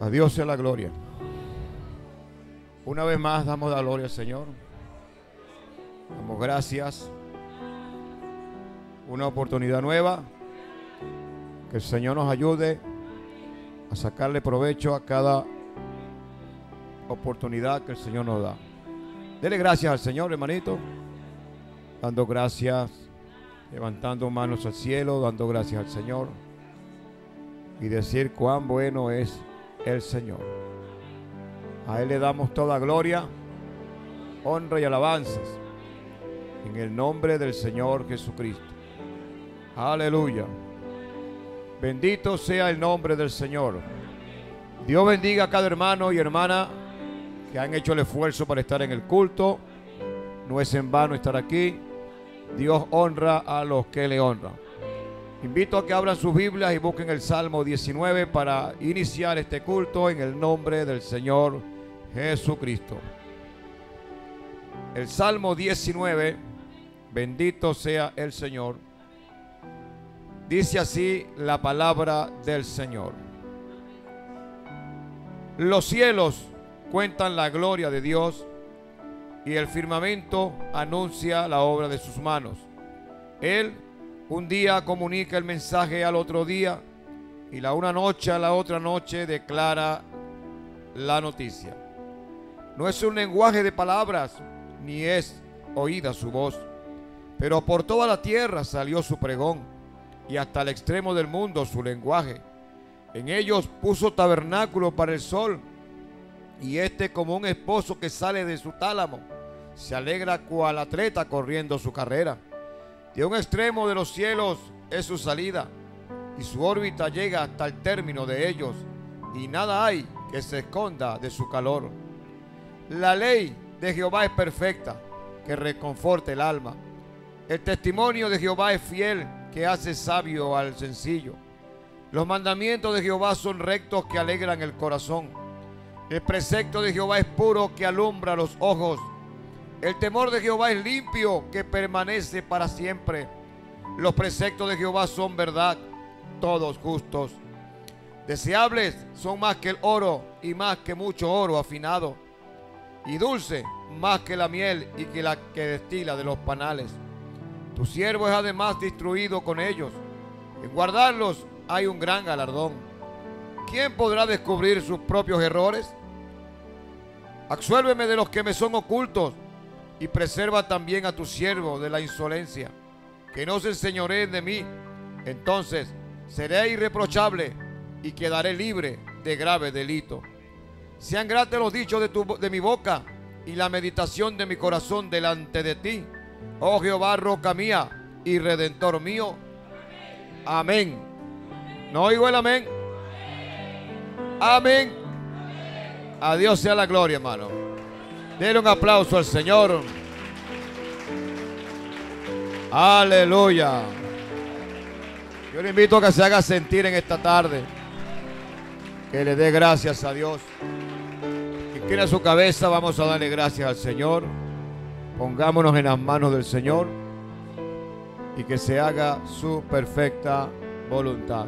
A Dios sea la gloria. Una vez más damos la gloria al Señor. Damos gracias. Una oportunidad nueva. Que el Señor nos ayude a sacarle provecho a cada oportunidad que el Señor nos da. Dele gracias al Señor, hermanito. Dando gracias, levantando manos al cielo, dando gracias al Señor. Y decir cuán bueno es el Señor. A Él le damos toda gloria, honra y alabanzas en el nombre del Señor Jesucristo. Aleluya. Bendito sea el nombre del Señor. Dios bendiga a cada hermano y hermana que han hecho el esfuerzo para estar en el culto. No es en vano estar aquí. Dios honra a los que le honran. Invito a que abran sus Biblias y busquen el Salmo 19 para iniciar este culto en el nombre del Señor Jesucristo. El Salmo 19, bendito sea el Señor. Dice así la palabra del Señor. Los cielos cuentan la gloria de Dios y el firmamento anuncia la obra de sus manos. Él un día comunica el mensaje al otro día y la una noche a la otra noche declara la noticia. No es un lenguaje de palabras, ni es oída su voz, pero por toda la tierra salió su pregón y hasta el extremo del mundo su lenguaje. En ellos puso tabernáculo para el sol y este, como un esposo que sale de su tálamo, se alegra cual atleta corriendo su carrera. De un extremo de los cielos es su salida, y su órbita llega hasta el término de ellos, y nada hay que se esconda de su calor. La ley de Jehová es perfecta, que reconforta el alma. El testimonio de Jehová es fiel, que hace sabio al sencillo. Los mandamientos de Jehová son rectos, que alegran el corazón. El precepto de Jehová es puro, que alumbra los ojos. El temor de Jehová es limpio, que permanece para siempre. Los preceptos de Jehová son verdad, todos justos. Deseables son más que el oro, y más que mucho oro afinado, y dulce más que la miel, y que la que destila de los panales. Tu siervo es además instruido con ellos. En guardarlos hay un gran galardón. ¿Quién podrá descubrir sus propios errores? Absuélveme de los que me son ocultos, y preserva también a tu siervo de la insolencia, que no se enseñoreen de mí. Entonces seré irreprochable y quedaré libre de grave delito. Sean gratos los dichos de mi boca y la meditación de mi corazón delante de ti, oh Jehová, roca mía y redentor mío. Amén. ¿No oigo el amén? Amén. A Dios sea la gloria, hermano. Denle un aplauso al Señor. Aleluya. Yo le invito a que se haga sentir en esta tarde. Que le dé gracias a Dios. Que incline su cabeza. Vamos a darle gracias al Señor. Pongámonos en las manos del Señor. Y que se haga su perfecta voluntad.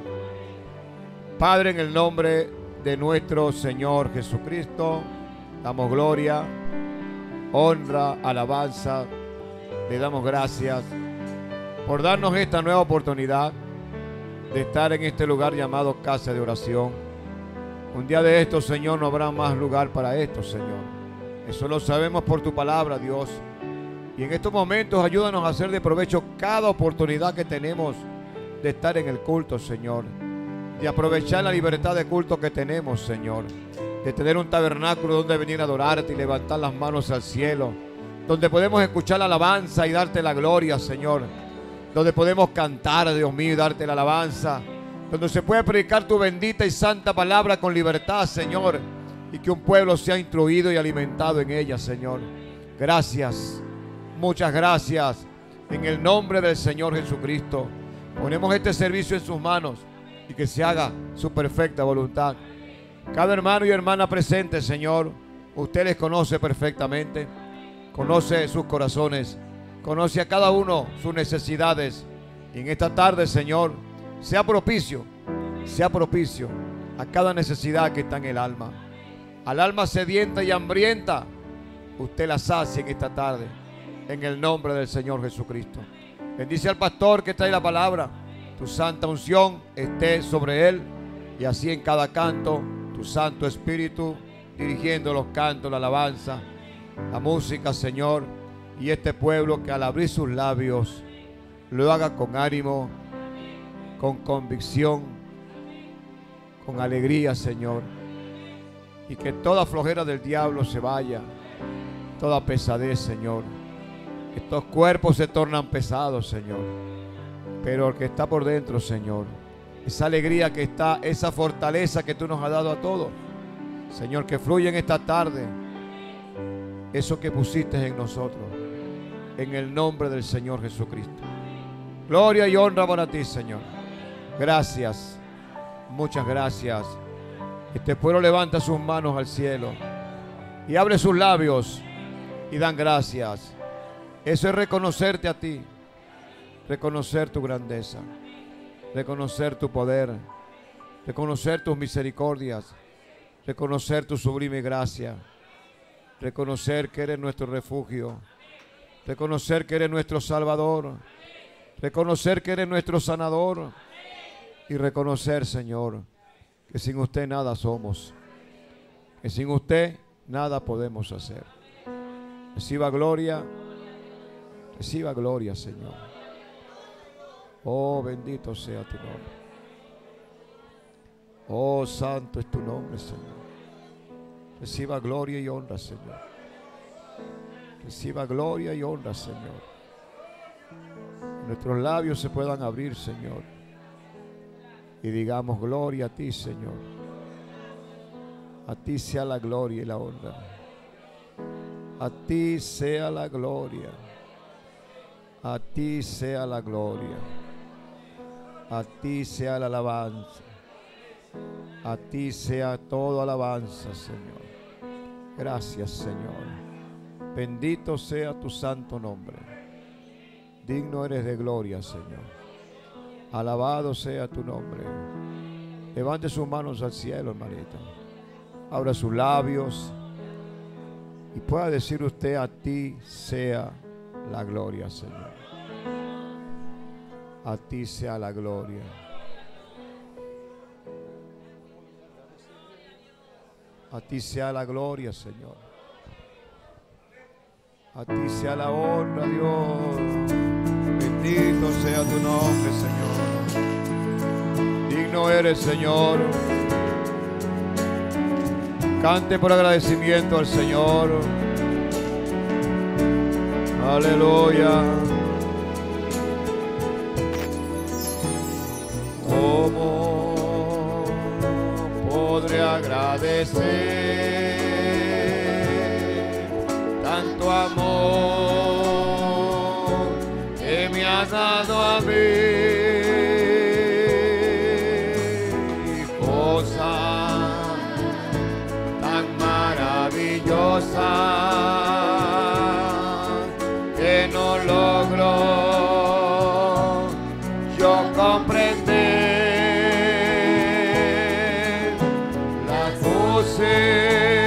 Padre, en el nombre de nuestro Señor Jesucristo, damos gloria, honra, alabanza. Le damos gracias por darnos esta nueva oportunidad de estar en este lugar llamado casa de oración. Un día de esto, Señor, no habrá más lugar para esto, Señor. Eso lo sabemos por tu palabra, Dios. Y en estos momentos ayúdanos a hacer de provecho cada oportunidad que tenemos de estar en el culto, Señor. De aprovechar la libertad de culto que tenemos, Señor. De tener un tabernáculo donde venir a adorarte y levantar las manos al cielo, donde podemos escuchar la alabanza y darte la gloria, Señor, donde podemos cantar, Dios mío, y darte la alabanza, donde se puede predicar tu bendita y santa palabra con libertad, Señor, y que un pueblo sea instruido y alimentado en ella, Señor. Gracias, muchas gracias, en el nombre del Señor Jesucristo. Ponemos este servicio en sus manos y que se haga su perfecta voluntad. Cada hermano y hermana presente, Señor, usted les conoce perfectamente, conoce sus corazones, conoce a cada uno sus necesidades. Y en esta tarde, Señor, sea propicio a cada necesidad que está en el alma. Al alma sedienta y hambrienta, usted la sacia en esta tarde, en el nombre del Señor Jesucristo. Bendice al pastor que trae la palabra. Tu santa unción esté sobre él, y así en cada canto tu santo espíritu dirigiendo los cantos, la alabanza, la música, Señor. Y este pueblo que al abrir sus labios lo haga con ánimo, con convicción, con alegría, Señor. Y que toda flojera del diablo se vaya, toda pesadez, Señor. Estos cuerpos se tornan pesados, Señor, pero el que está por dentro, Señor, esa alegría que está, esa fortaleza que tú nos has dado a todos, Señor, que fluye en esta tarde, eso que pusiste en nosotros, en el nombre del Señor Jesucristo. Gloria y honra para ti, Señor. Gracias, muchas gracias. Este pueblo levanta sus manos al cielo y abre sus labios y dan gracias. Eso es reconocerte a ti, reconocer tu grandeza, reconocer tu poder, reconocer tus misericordias, reconocer tu sublime gracia, reconocer que eres nuestro refugio, reconocer que eres nuestro Salvador, reconocer que eres nuestro sanador y reconocer, Señor, que sin usted nada somos, que sin usted nada podemos hacer. Reciba gloria. Reciba gloria, Señor. Oh, bendito sea tu nombre. Oh, santo es tu nombre, Señor. Reciba gloria y honra, Señor. Reciba gloria y honra, Señor. Nuestros labios se puedan abrir, Señor, y digamos gloria a ti, Señor. A ti sea la gloria y la honra. A ti sea la gloria. A ti sea la gloria, a ti sea la alabanza, a ti sea toda alabanza, Señor. Gracias, Señor. Bendito sea tu santo nombre. Digno eres de gloria, Señor. Alabado sea tu nombre. Levante sus manos al cielo, hermanita. Abra sus labios y pueda decir usted: a ti sea la gloria, Señor. A ti sea la gloria. A ti sea la gloria, Señor. A ti sea la honra, Dios. Bendito sea tu nombre, Señor. Digno eres, Señor. Cante por agradecimiento al Señor. Aleluya. ¿Cómo podré agradecer tanto amor que me has dado a mí? Cosa tan maravillosa no logro yo comprender. La puse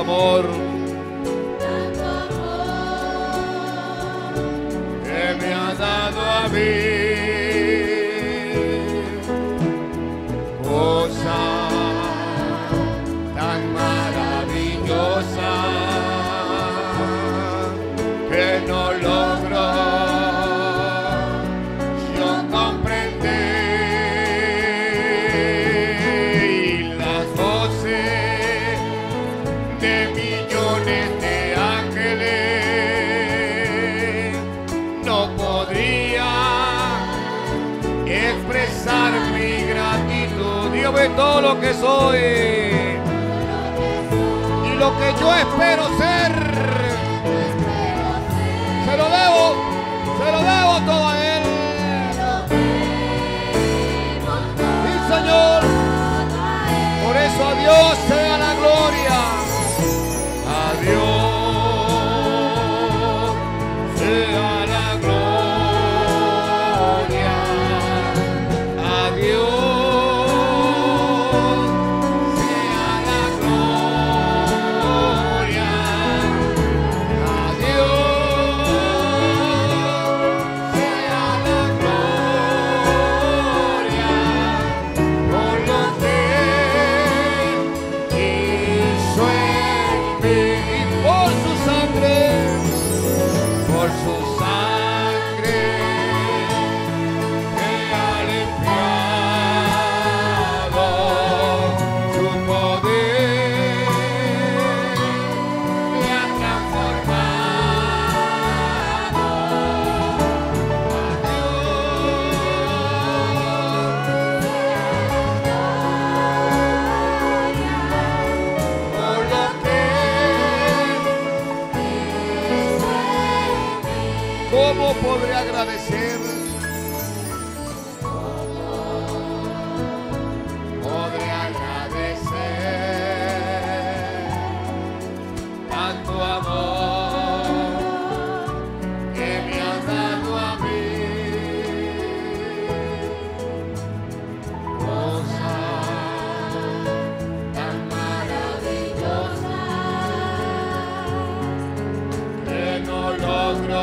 amor, que me has dado a mí, cosa tan maravillosa que no logro. Todo lo que soy y lo que yo espero ser, se lo debo todo a Él. Sí, Señor, por eso a Dios sea la gloria, a Dios sea. ¿Cómo podré agradecer? Podré agradecer tanto amor que me has dado a mí, cosa tan maravillosa que no logro.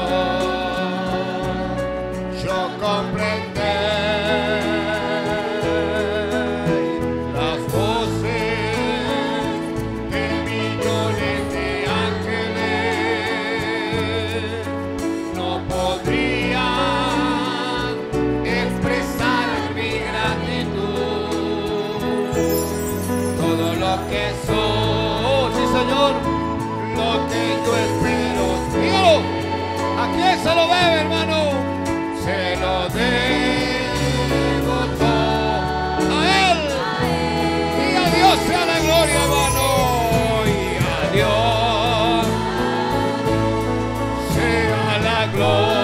Se lo bebe, hermano. Se lo debo todo a Él. Y a Dios sea la gloria, hermano. Y a Dios sea la gloria.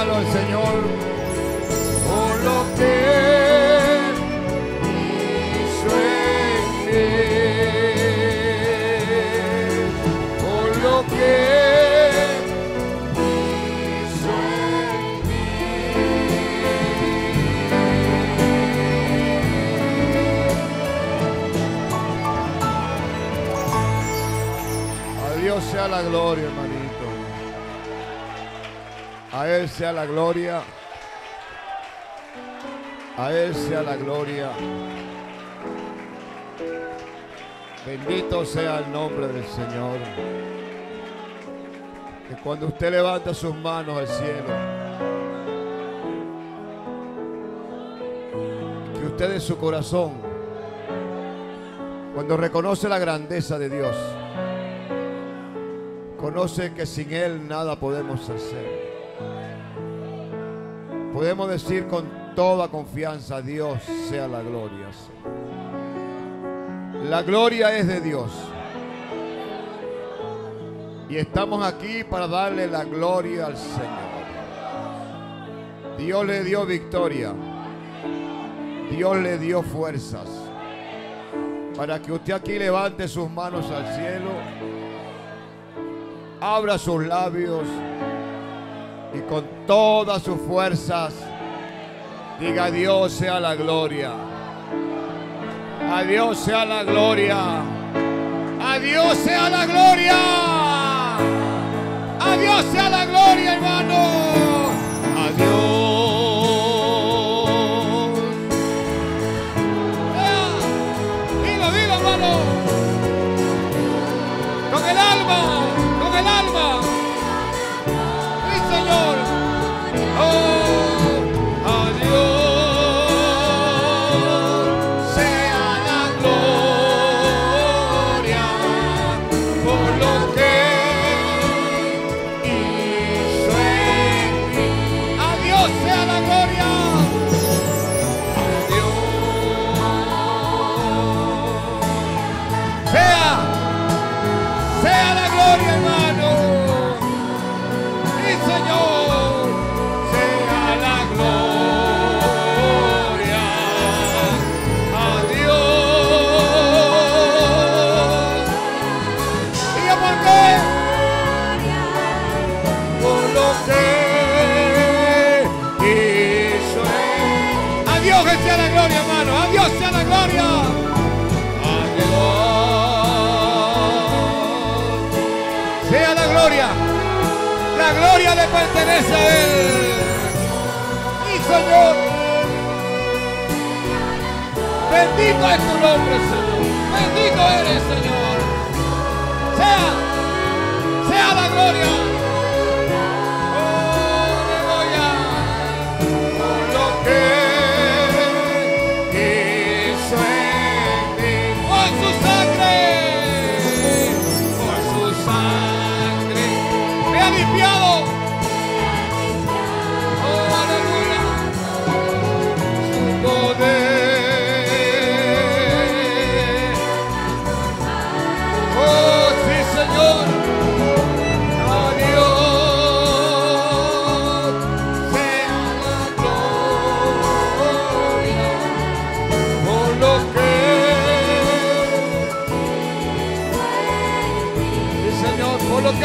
regalo al Señor por lo que hizo en él, por lo que hizo en mí. A Dios sea la gloria, hermano. A Él sea la gloria, a Él sea la gloria. Bendito sea el nombre del Señor. Que cuando usted levanta sus manos al cielo, que usted en su corazón, cuando reconoce la grandeza de Dios, conoce que sin Él nada podemos hacer. Podemos decir con toda confianza: a Dios sea la gloria. La gloria es de Dios. Y estamos aquí para darle la gloria al Señor. Dios le dio victoria. Dios le dio fuerzas. Para que usted aquí levante sus manos al cielo, abra sus labios y con todas sus fuerzas diga: a Dios sea la gloria, a Dios sea la gloria, a Dios sea la gloria, a Dios sea la gloria, hermano, a Dios. Dilo, dilo, hermano, con el alma, con el alma. Pertenece a Él. Mi Señor, bendito es tu nombre, Señor. Bendito eres, Señor. Sea la gloria. Oh, aleluya. Por lo que hizo en mí, por su sangre, por su sangre me ha limpiado.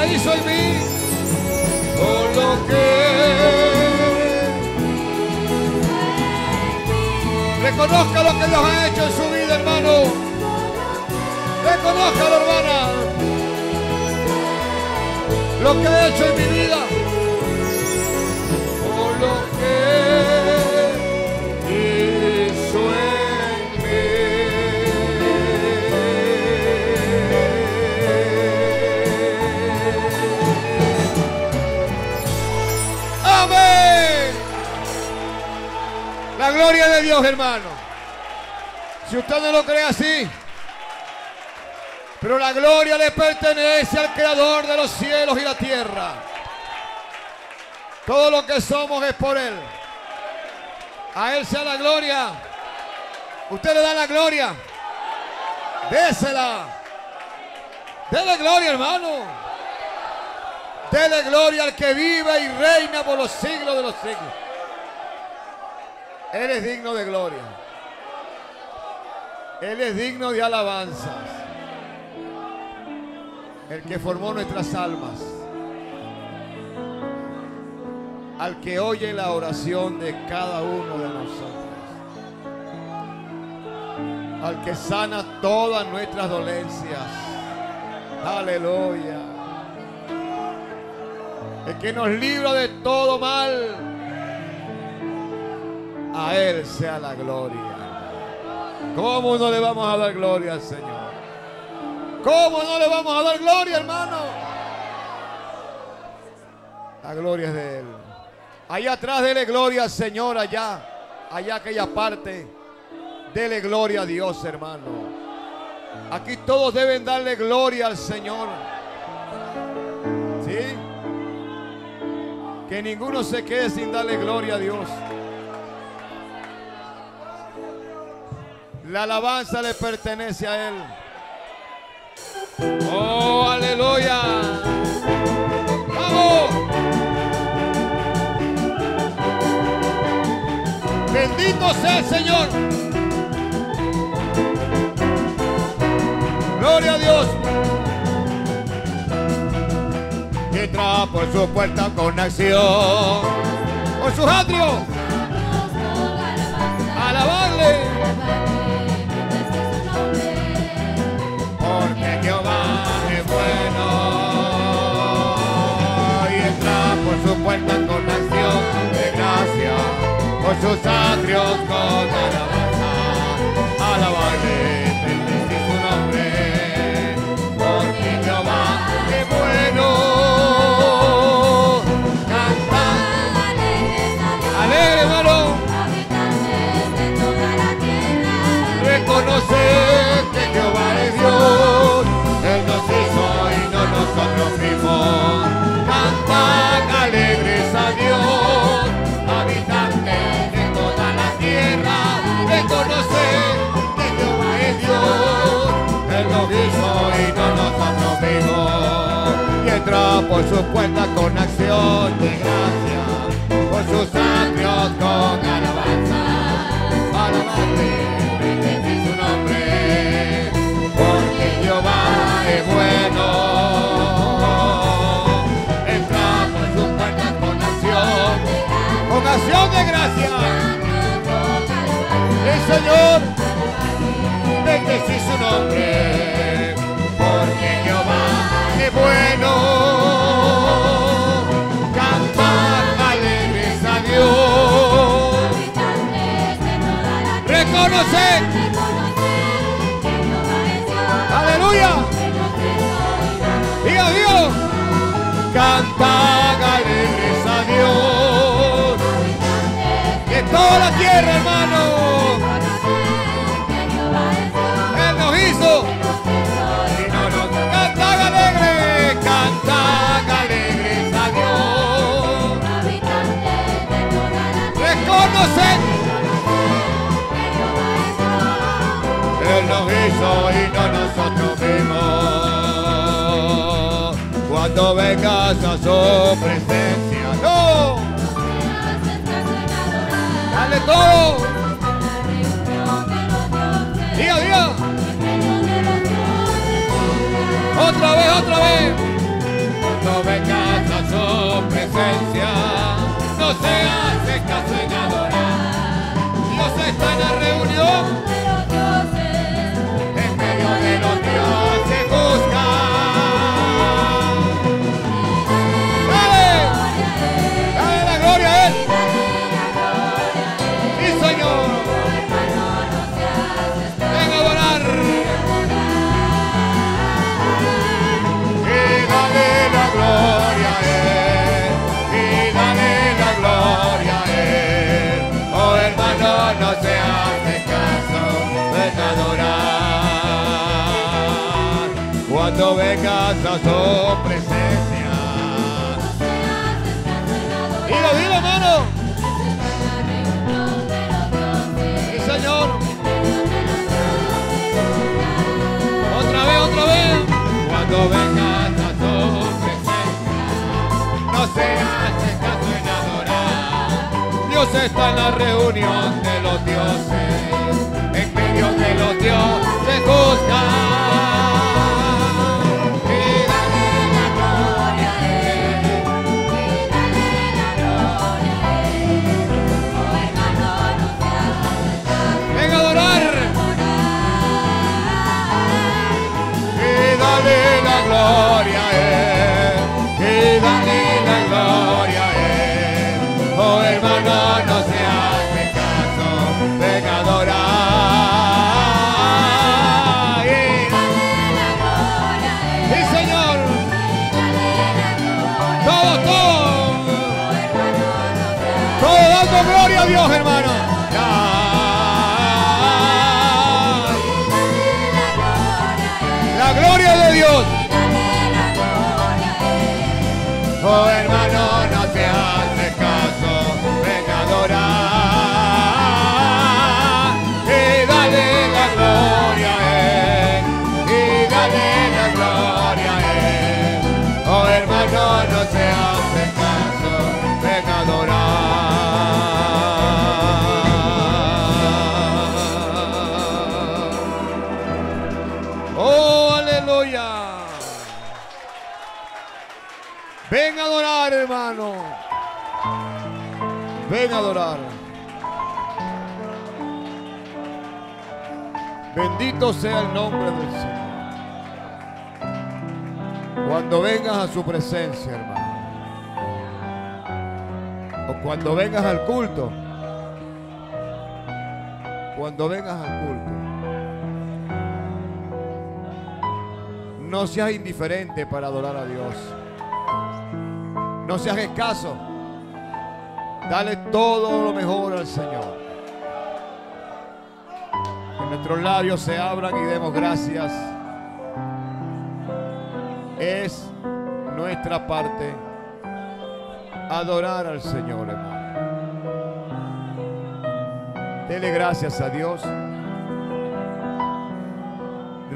Hizo en mí, por lo que reconozca lo que Dios ha hecho en su vida, hermano. Reconózcalo, hermana, lo que ha hecho en mi vida, por lo que hizo en mí. La gloria de Dios, hermano. Si usted no lo cree así, pero la gloria le pertenece al Creador de los cielos y la tierra. Todo lo que somos es por Él. A Él sea la gloria. Usted le da la gloria. Désela. Dele gloria, hermano. Dele gloria al que vive y reina por los siglos de los siglos. Él es digno de gloria. Él es digno de alabanzas. El que formó nuestras almas. Al que oye la oración de cada uno de nosotros. Al que sana todas nuestras dolencias. Aleluya. El que nos libra de todo mal. A Él sea la gloria. ¿Cómo no le vamos a dar gloria al Señor? ¿Cómo no le vamos a dar gloria, hermano? La gloria es de Él. Allá atrás dele gloria al Señor, allá aquella parte. Dele gloria a Dios, hermano. Aquí todos deben darle gloria al Señor. ¿Sí? Que ninguno se quede sin darle gloria a Dios. La alabanza le pertenece a Él. ¡Oh, aleluya! ¡Vamos! ¡Bendito sea el Señor! ¡Gloria a Dios! Que entra por su puerta con acción, por sus atrios. ¡Alabarle! Con acción de gracia, por sus atrios con alabanza, alabarle, bendecir su nombre, porque Jehová es bueno. Cantad, alegre hermano, habitantes de toda la tierra, reconocer que Jehová es Dios, Él nos hizo y no nosotros mismos. Cantad, alegre a Dios, habitantes de toda la tierra, reconocer que Jehová es Dios, Él lo hizo y no nosotros mismos. Y entra por su puerta con acción de gracia, por sus atrios con alabanza, alabarle, bendecir su nombre, porque Jehová es bueno. Acción de gracia, el Señor bendecí su nombre, porque Jehová es bueno. Cantad alegres a Dios, reconocer, aleluya, y a Dios. Cantad alegres a Dios, toda la tierra, hermano. Él nos hizo. Cantad alegres a Dios. Reconoced. Él nos hizo y no nosotros mismos. Cuando vengas a su presencia, no. Dale todo. Dios, Dios. Otra vez, otra vez. Cuando vengas a su presencia, no se hace caso en adorar. No se está en la reunión. En medio de los dioses busca. Cuando vengas a su presencia, y lo dilo, hermano. Sí, Señor. Otra vez, otra vez. Cuando vengas a su presencia, está en la reunión de los dioses, en medio de los dioses juzga. Dios, hermano. La gloria de Dios. Oh, hermano, no te hace caso, pecadora. Y dale la gloria a Él. Y dale la gloria a Él. Oh, hermano, no te hace caso, pecadora. Ven a adorar, hermano. Ven a adorar. Bendito sea el nombre del Señor. Cuando vengas a su presencia, hermano, o cuando vengas al culto, cuando vengas al culto, no seas indiferente para adorar a Dios. No seas escaso. Dale todo lo mejor al Señor. Que nuestros labios se abran y demos gracias. Es nuestra parte adorar al Señor, hermano. Dele gracias a Dios.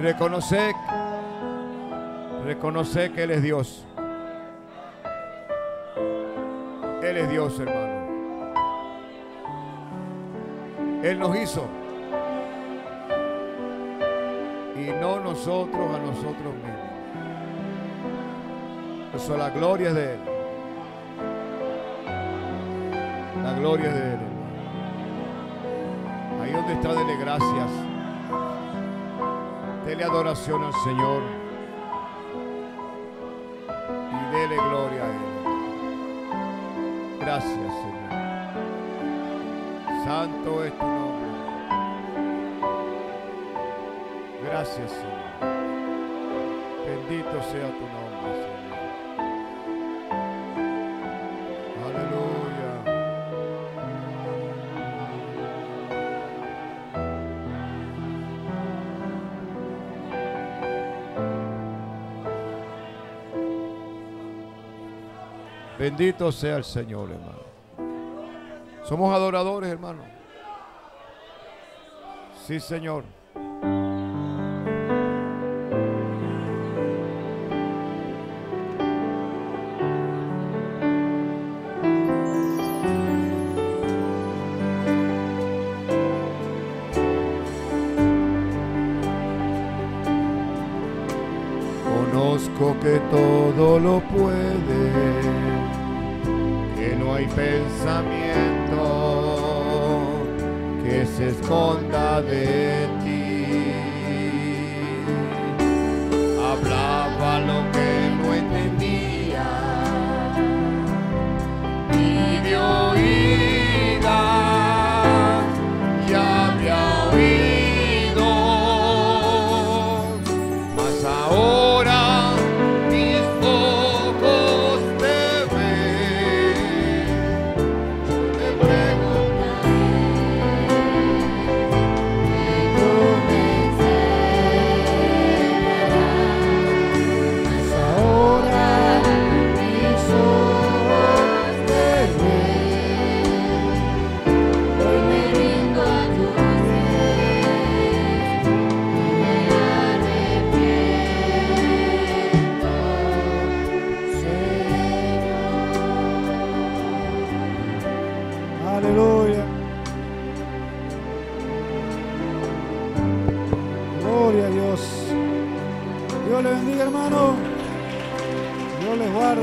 Reconoce que Él es Dios. Él es Dios, hermano. Él nos hizo y no nosotros a nosotros mismos. Eso, la gloria es de Él. La gloria es de Él. Ahí donde está, dele gracias. Dele adoración al Señor y dele gloria a Él. Gracias, Señor. Santo es tu nombre. Gracias, Señor. Bendito sea tu nombre, Señor. Bendito sea el Señor, hermano. Somos adoradores, hermano. Sí, Señor. Conozco que todo lo puede, que no hay pensamiento que se esconda de ti. Hablaba lo que no entendía y de oídas ya había oído, mas ahora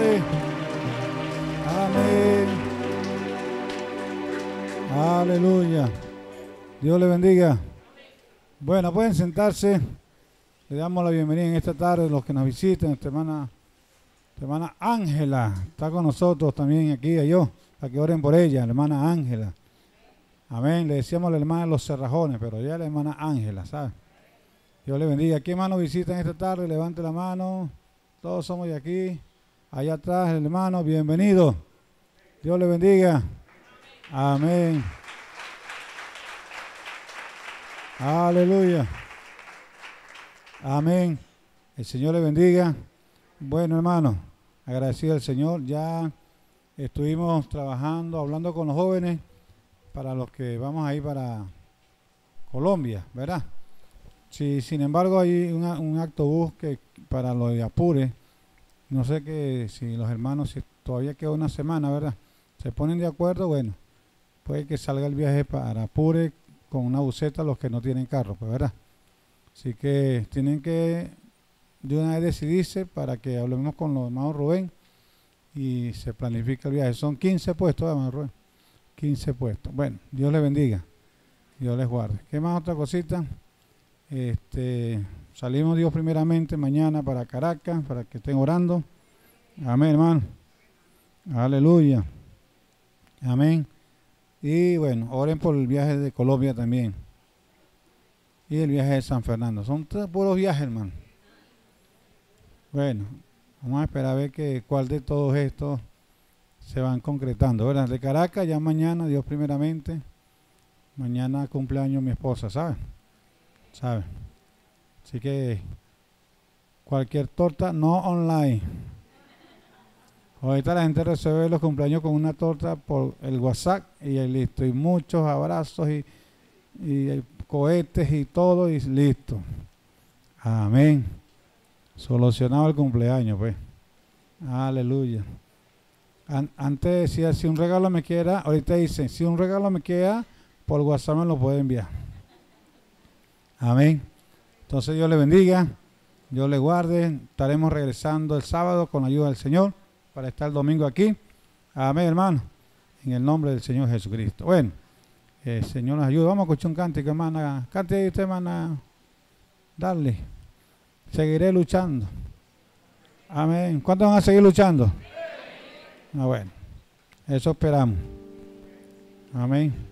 Padre. Amén. Aleluya. Dios le bendiga. Bueno, pueden sentarse. Le damos la bienvenida en esta tarde a los que nos visiten. Nuestra hermana Ángela está con nosotros también aquí, a que oren por ella, la hermana Ángela. Amén. Le decíamos a la hermana de los Cerrajones, pero ya la hermana Ángela, ¿sabe? Dios le bendiga. ¿Qué hermano visitan esta tarde? Levante la mano. Todos somos de aquí. Allá atrás, el hermano, bienvenido. Dios le bendiga. Amén. Aleluya. Amén. El Señor le bendiga. Bueno, hermano, agradecido al Señor. Ya estuvimos trabajando, hablando con los jóvenes para los que vamos a ir para Colombia, ¿verdad? Sí, sin embargo, hay un autobús que para los de Apure, no sé que si los hermanos, si todavía queda una semana, ¿verdad? Se ponen de acuerdo, bueno, puede que salga el viaje para Apure con una buseta los que no tienen carro, pues, ¿verdad? Así que tienen que de una vez decidirse para que hablemos con los hermanos Rubén y se planifica el viaje. Son 15 puestos, hermano Rubén. 15 puestos. Bueno, Dios les bendiga. Dios les guarde. ¿Qué más otra cosita? Salimos Dios primeramente mañana para Caracas, para que estén orando. Amén, hermano. Aleluya. Amén. Y bueno, oren por el viaje de Colombia también. Y el viaje de San Fernando. Son tres puros viajes, hermano. Bueno, vamos a esperar a ver cuál de todos estos se van concretando, ¿verdad? De Caracas ya mañana, Dios primeramente. Mañana cumpleaños mi esposa, ¿sabe? Así que cualquier torta no online. Ahorita la gente recibe los cumpleaños con una torta por el WhatsApp y ahí listo. Y muchos abrazos y cohetes y todo y listo. Amén. Solucionado el cumpleaños, pues. Aleluya. Antes decía, si un regalo me queda, ahorita dicen, si un regalo me queda, por WhatsApp me lo puede enviar. Amén. Entonces Dios le bendiga, Dios le guarde. Estaremos regresando el sábado con la ayuda del Señor para estar el domingo aquí. Amén, hermano. En el nombre del Señor Jesucristo. Bueno, el Señor nos ayuda. Vamos a escuchar un cántico, hermana. Cante ahí usted, hermana. Dale. Seguiré luchando. Amén. ¿Cuántos van a seguir luchando? Ah, bueno. Eso esperamos. Amén.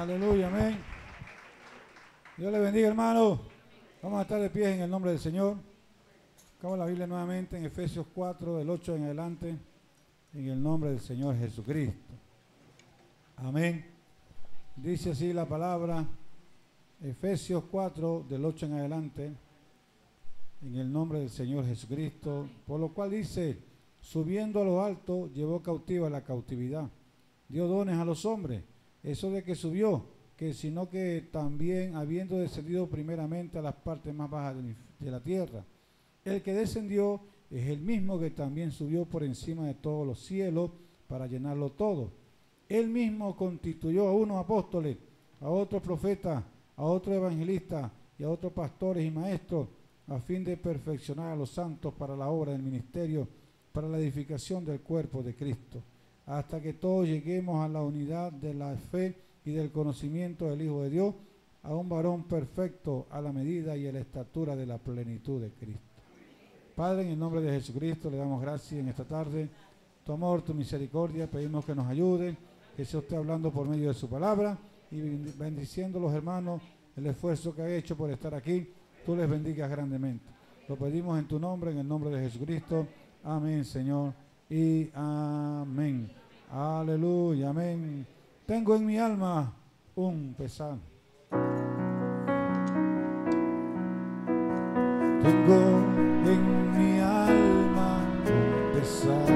Aleluya, amén. Dios le bendiga, hermano. Vamos a estar de pie en el nombre del Señor. Acabo la Biblia nuevamente en Efesios 4, del 8 en adelante, en el nombre del Señor Jesucristo. Amén. Dice así la palabra, Efesios 4, del 8 en adelante, en el nombre del Señor Jesucristo, por lo cual dice, subiendo a lo alto, llevó cautiva la cautividad, dio dones a los hombres. Eso de que subió, que sino que también habiendo descendido primeramente a las partes más bajas de la tierra. El que descendió es el mismo que también subió por encima de todos los cielos para llenarlo todo. Él mismo constituyó a unos apóstoles, a otros profetas, a otros evangelistas y a otros pastores y maestros, a fin de perfeccionar a los santos para la obra del ministerio, para la edificación del cuerpo de Cristo, hasta que todos lleguemos a la unidad de la fe y del conocimiento del Hijo de Dios, a un varón perfecto a la medida y a la estatura de la plenitud de Cristo. Padre, en el nombre de Jesucristo le damos gracias en esta tarde. Tu amor, tu misericordia, pedimos que nos ayude, que sea usted hablando por medio de su palabra y bendiciendo a los hermanos el esfuerzo que ha hecho por estar aquí. Tú les bendigas grandemente. Lo pedimos en tu nombre, en el nombre de Jesucristo. Amén, Señor, y amén. Aleluya, amén. Tengo en mi alma un pesar. Tengo en mi alma un pesar,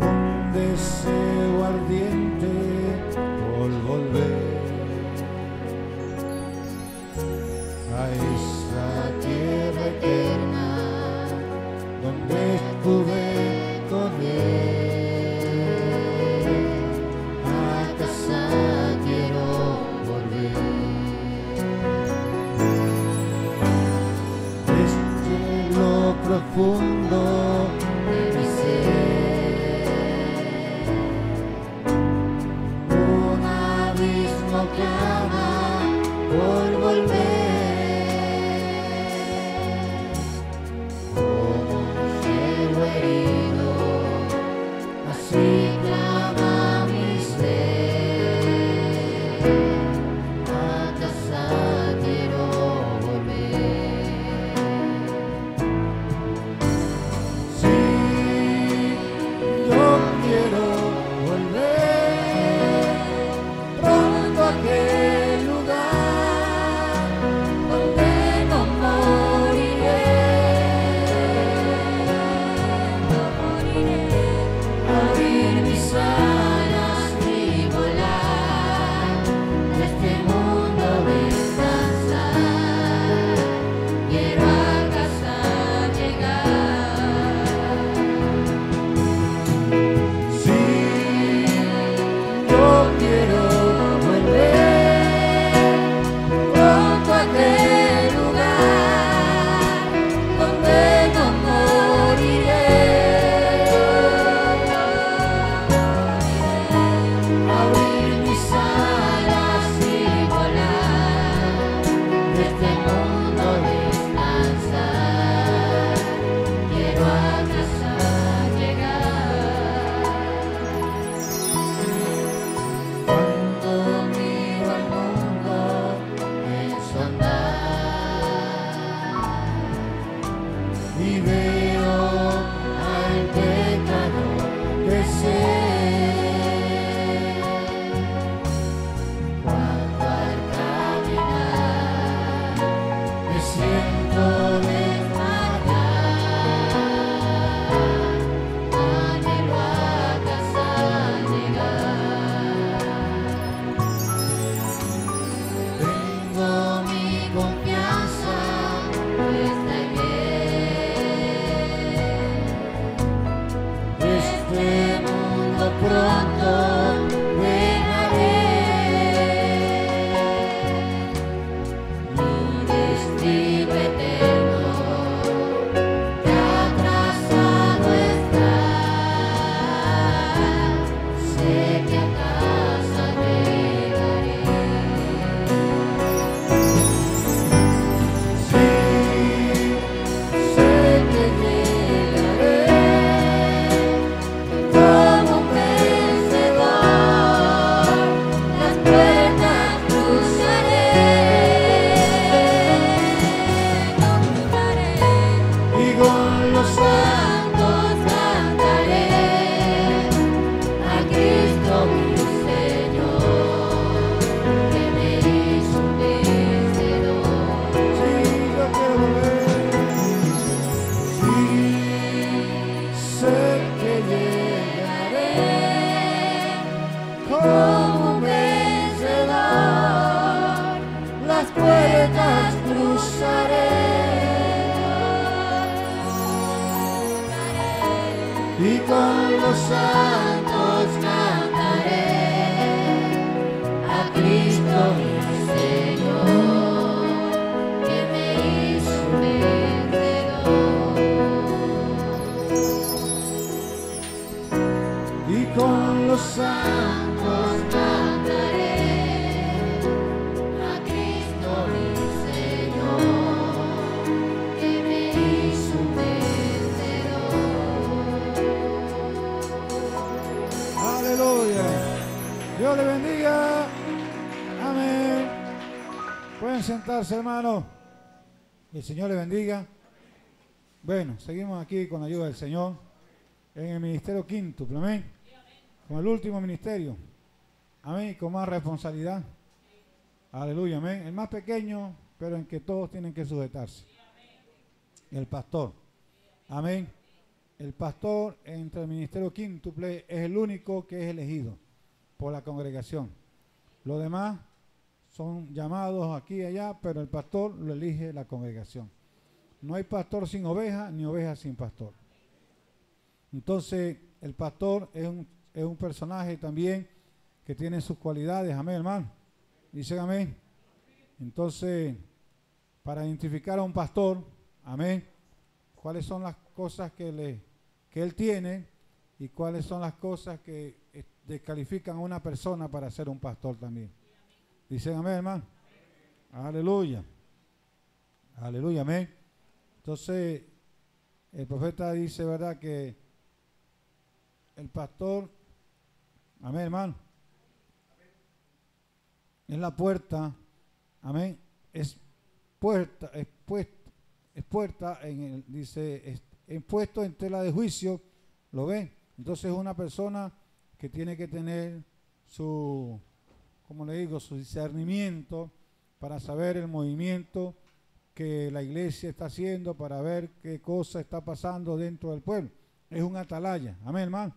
un deseo ardiente por volver a esa tierra eterna donde estuve con él. Profundo de mi ser, un abismo clama por volver, como un cielo herido, así clama mi ser, a casa quiero volver. Lugar como vencerá, las puertas cruzaré y con los santos cantaré a Cristo mi Señor, que me hizo vencedor. Y con los santos Dios le bendiga. Amén. Pueden sentarse, hermano. El Señor le bendiga. Bueno, seguimos aquí con la ayuda del Señor en el ministerio quíntuple. Amén. Con el último ministerio. Amén. Con más responsabilidad. Aleluya. Amén. El más pequeño, pero en que todos tienen que sujetarse. El pastor. Amén. El pastor entre el ministerio quíntuple es el único que es elegido por la congregación. Los demás son llamados aquí y allá, pero el pastor lo elige la congregación. No hay pastor sin oveja, ni oveja sin pastor. Entonces, el pastor es un personaje también que tiene sus cualidades. Amén, hermano. Dicen amén. Entonces, para identificar a un pastor, amén, cuáles son las cosas que él tiene y cuáles son las cosas que descalifican a una persona para ser un pastor también. Dicen amén, hermano. Amén. Aleluya. Aleluya, amén. Entonces, el profeta dice, ¿verdad?, que el pastor, amén, hermano, es la puerta, amén, es puerta, dice, es puesto en tela de juicio, ¿lo ven? Entonces, una persona que tiene que tener su, como le digo, su discernimiento para saber el movimiento que la iglesia está haciendo, para ver qué cosa está pasando dentro del pueblo. Es un atalaya, amén, hermano.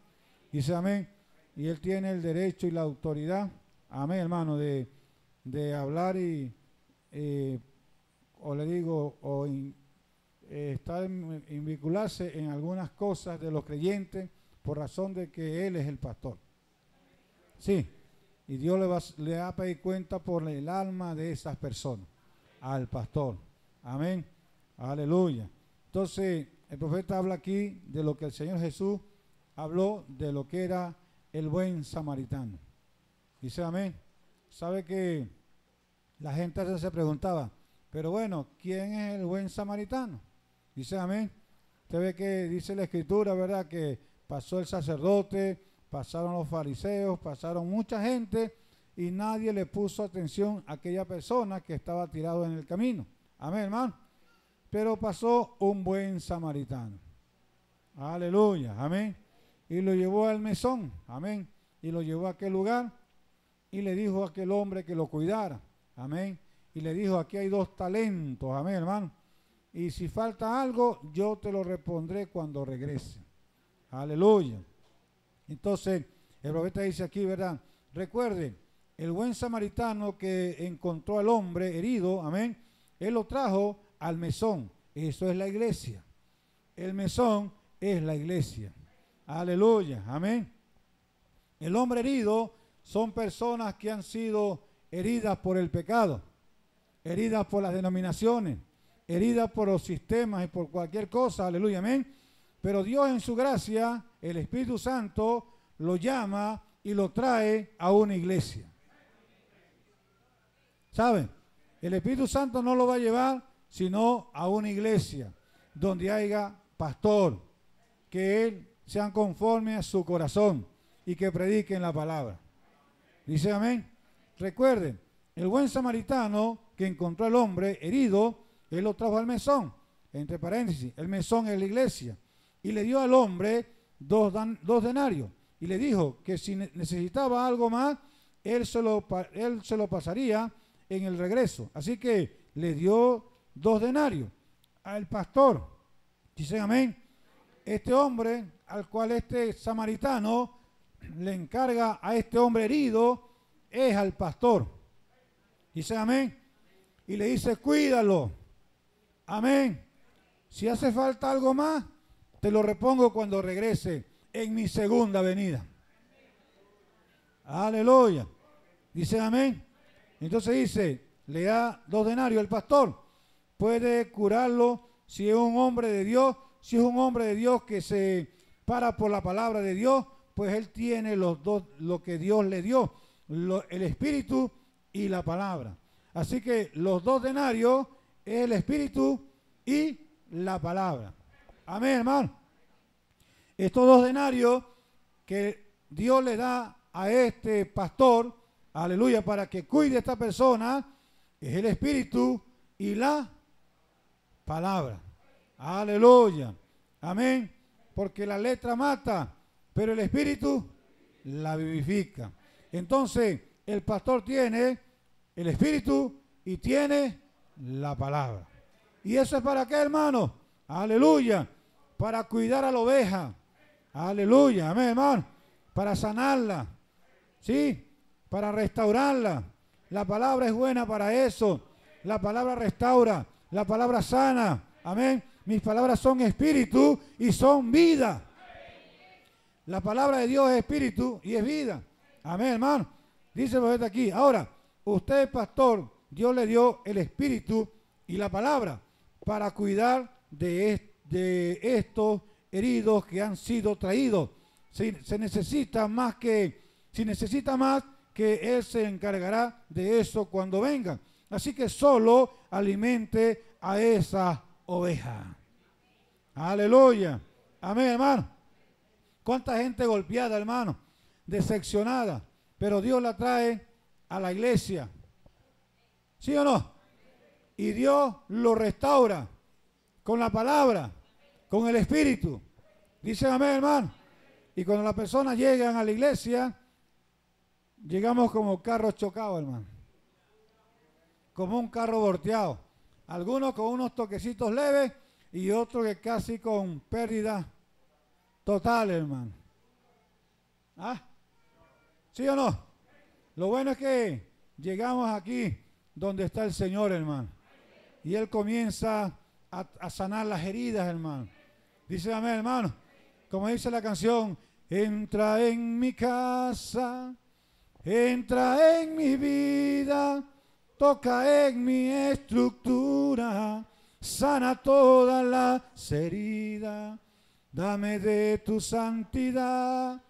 Dice amén. Y él tiene el derecho y la autoridad, amén, hermano, de hablar y, vincularse en algunas cosas de los creyentes, por razón de que él es el pastor. Sí. Y Dios le va a pedir cuenta por el alma de esas personas al pastor. Amén. Aleluya. Entonces, el profeta habla aquí de lo que el Señor Jesús habló, de lo que era el buen samaritano. Dice amén. Sabe que la gente se preguntaba, pero bueno, ¿quién es el buen samaritano? Dice amén. Usted ve que dice la escritura, ¿verdad?, que pasó el sacerdote, pasaron los fariseos, pasaron mucha gente y nadie le puso atención a aquella persona que estaba tirado en el camino. Amén, hermano. Pero pasó un buen samaritano. Aleluya, amén. Y lo llevó al mesón, amén. Y lo llevó a aquel lugar y le dijo a aquel hombre que lo cuidara, amén. Y le dijo, aquí hay 2 talentos, amén, hermano. Y si falta algo, yo te lo repondré cuando regrese. Aleluya. Entonces, el profeta dice aquí, ¿verdad? Recuerden, el buen samaritano que encontró al hombre herido, amén, él lo trajo al mesón. Eso es la iglesia. El mesón es la iglesia. Aleluya, amén. El hombre herido son personas que han sido heridas por el pecado, heridas por las denominaciones, heridas por los sistemas y por cualquier cosa. Aleluya, amén. Pero Dios en su gracia, el Espíritu Santo, lo llama y lo trae a una iglesia. ¿Saben? El Espíritu Santo no lo va a llevar, sino a una iglesia, donde haya pastor, que él sean conforme a su corazón y que prediquen la palabra. Dice amén. Recuerden, el buen samaritano que encontró al hombre herido, él lo trajo al mesón. Entre paréntesis, el mesón es la iglesia. Y le dio al hombre 2 denarios. Y le dijo que si necesitaba algo más, él se lo pasaría en el regreso. Así que le dio 2 denarios al pastor. Dicen amén. Este hombre, al cual este samaritano le encarga a este hombre herido es al pastor. Dice amén. Y le dice, cuídalo. Amén. Si hace falta algo más, te lo repongo cuando regrese en mi segunda venida. Aleluya. Dice amén. Entonces dice, le da 2 denarios al pastor. Puede curarlo si es un hombre de Dios. Si es un hombre de Dios que se para por la palabra de Dios, pues él tiene los dos, lo que Dios le dio, el espíritu y la palabra. Así que los 2 denarios es el espíritu y la palabra. Amén, hermano. Estos 2 denarios que Dios le da a este pastor, aleluya, para que cuide a esta persona, es el espíritu y la palabra. Aleluya. Amén. Porque la letra mata, pero el espíritu la vivifica. Entonces, el pastor tiene el espíritu y tiene la palabra. ¿Y eso es para qué, hermano? Aleluya. Para cuidar a la oveja. Aleluya. Amén, hermano. Para sanarla. ¿Sí? Para restaurarla. La palabra es buena para eso. La palabra restaura. La palabra sana. Amén. Mis palabras son espíritu y son vida. La palabra de Dios es espíritu y es vida. Amén, hermano. Dice el profeta aquí. Ahora, usted, pastor, Dios le dio el espíritu y la palabra para cuidar de estos heridos que han sido traídos. Si necesita más, él se encargará de eso cuando venga. Así que solo alimente a esa oveja. Aleluya. Amén, hermano. Cuánta gente golpeada, hermano, decepcionada, pero Dios la trae a la iglesia. ¿Sí o no? Y Dios lo restaura con la palabra, con el espíritu. Dicen amén, hermano. Y cuando las personas llegan a la iglesia, llegamos como carros chocados, hermano. Como un carro volteado. Algunos con unos toquecitos leves y otros que casi con pérdida total, hermano. ¿Ah? ¿Sí o no? Lo bueno es que llegamos aquí donde está el Señor, hermano. Y Él comienza a sanar las heridas, hermano. Dice amén, hermano. Como dice la canción, entra en mi casa, entra en mi vida, toca en mi estructura, sana todas las heridas, dame de tu santidad,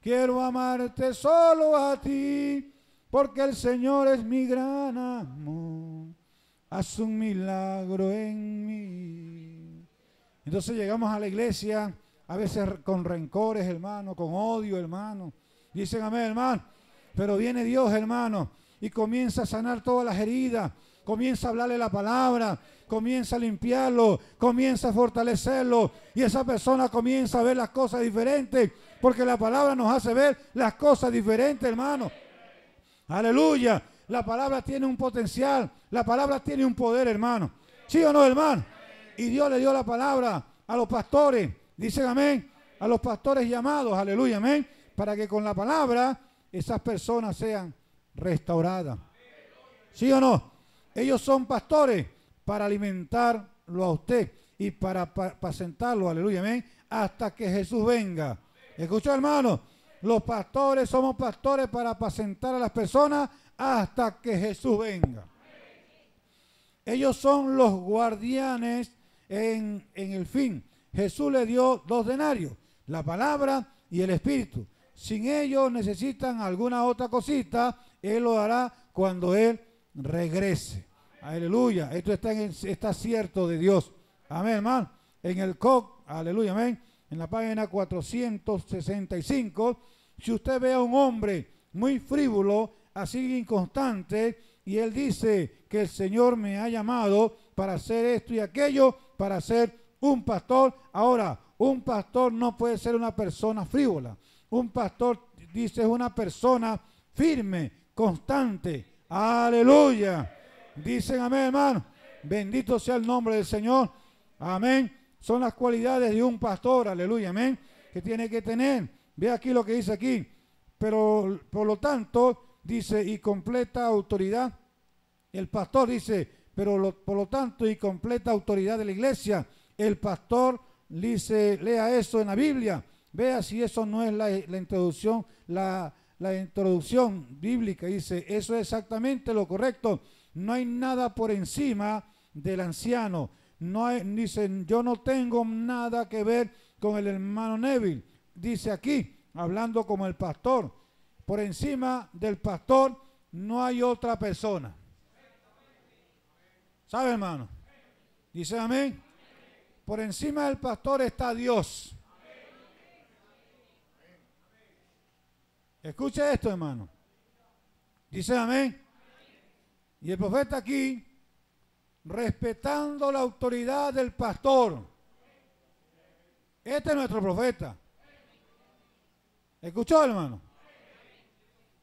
quiero amarte solo a ti, porque el Señor es mi gran amor, haz un milagro en mí. Entonces llegamos a la iglesia, a veces con rencores, hermano, con odio, hermano. Dicen amén, hermano, pero viene Dios, hermano, y comienza a sanar todas las heridas, comienza a hablarle la palabra, comienza a limpiarlo, comienza a fortalecerlo, y esa persona comienza a ver las cosas diferentes, porque la palabra nos hace ver las cosas diferentes, hermano. Aleluya. La palabra tiene un potencial, la palabra tiene un poder, hermano. ¿Sí o no, hermano? Y Dios le dio la palabra a los pastores, dicen amén, a los pastores llamados, aleluya, amén, para que con la palabra esas personas sean restaurada. ¿Sí o no? Ellos son pastores para alimentarlo a usted y para apacentarlo, aleluya, amén, hasta que Jesús venga. ¿Escuchó, hermano? Los pastores somos pastores para apacentar a las personas hasta que Jesús venga. Ellos son los guardianes en el fin. Jesús le dio 2 denarios, la palabra y el espíritu. Sin ellos necesitan alguna otra cosita, Él lo hará cuando Él regrese. Aleluya. Esto está cierto de Dios. Amén, hermano. En el COC, aleluya, amén, en la página 465, si usted ve a un hombre muy frívolo, así inconstante, y él dice que el Señor me ha llamado para hacer esto y aquello, para ser un pastor. Ahora, un pastor no puede ser una persona frívola. Un pastor, dice, es una persona firme, constante. Aleluya. Dicen amén, hermano. Bendito sea el nombre del Señor. Amén. Son las cualidades de un pastor. Aleluya, amén, que tiene que tener. Ve aquí lo que dice aquí. Pero por lo tanto, dice, y completa autoridad. El pastor dice, por lo tanto, y completa autoridad de la iglesia. El pastor dice, lea eso en la Biblia. Vea si eso no es la introducción, la introducción bíblica. Dice, eso es exactamente lo correcto. No hay nada por encima del anciano. No hay, dicen, yo no tengo nada que ver con el hermano Neville. Dice aquí, hablando como el pastor, por encima del pastor no hay otra persona. ¿Sabe, hermano? Dice amén. Por encima del pastor está Dios. Escucha esto, hermano. Dice amén. Y el profeta aquí, respetando la autoridad del pastor. Este es nuestro profeta. ¿Escuchó, hermano?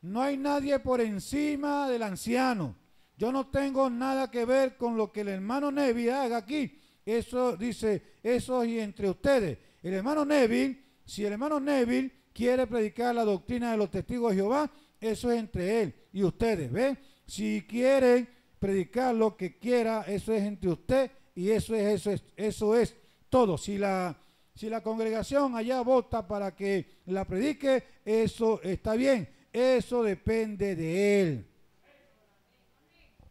No hay nadie por encima del anciano. Yo no tengo nada que ver con lo que el hermano Neville haga aquí. Eso dice, eso y entre ustedes. El hermano Neville, si el hermano Neville quiere predicar la doctrina de los testigos de Jehová, eso es entre él y ustedes, ¿ve? Si quieren predicar lo que quiera, eso es entre usted y eso es todo. Si la congregación allá vota para que la predique, eso está bien, eso depende de él.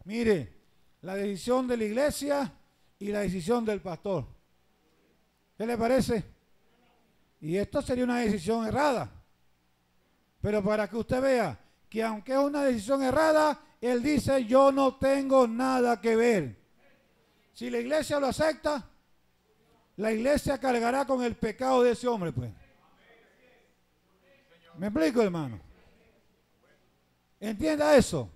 Mire, la decisión de la iglesia y la decisión del pastor. ¿Qué le parece? Y esto sería una decisión errada. Pero para que usted vea que aunque es una decisión errada, él dice, yo no tengo nada que ver. Si la iglesia lo acepta, la iglesia cargará con el pecado de ese hombre, pues. ¿Me explico, hermano? Entienda eso.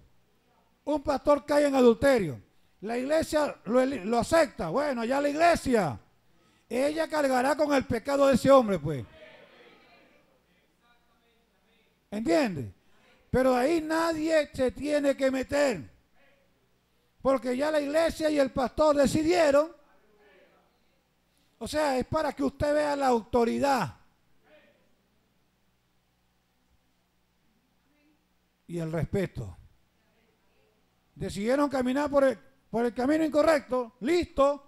Un pastor cae en adulterio. La iglesia lo acepta. Bueno, allá la iglesia, ella cargará con el pecado de ese hombre, pues. ¿Entiende? Pero ahí nadie se tiene que meter, porque ya la iglesia y el pastor decidieron. O sea, es para que usted vea la autoridad. Y el respeto. Decidieron caminar por el camino incorrecto. Listo.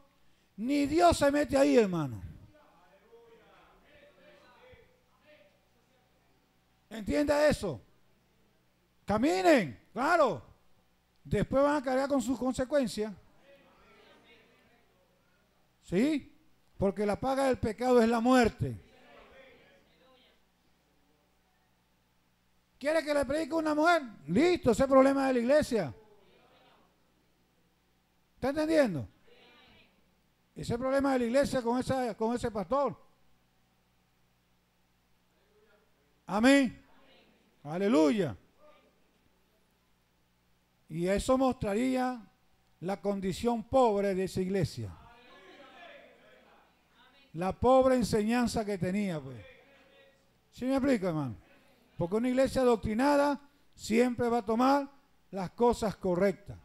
Ni Dios se mete ahí, hermano. Entienda eso. Caminen, claro. Después van a cargar con sus consecuencias. ¿Sí? Porque la paga del pecado es la muerte. ¿Quiere que le predique una mujer? Listo, ese problema de la iglesia. ¿Está entendiendo? Ese problema de la iglesia con ese pastor. Amén. Aleluya. Y eso mostraría la condición pobre de esa iglesia. La pobre enseñanza que tenía, pues. ¿Sí me explico, hermano? Porque una iglesia adoctrinada siempre va a tomar las cosas correctas.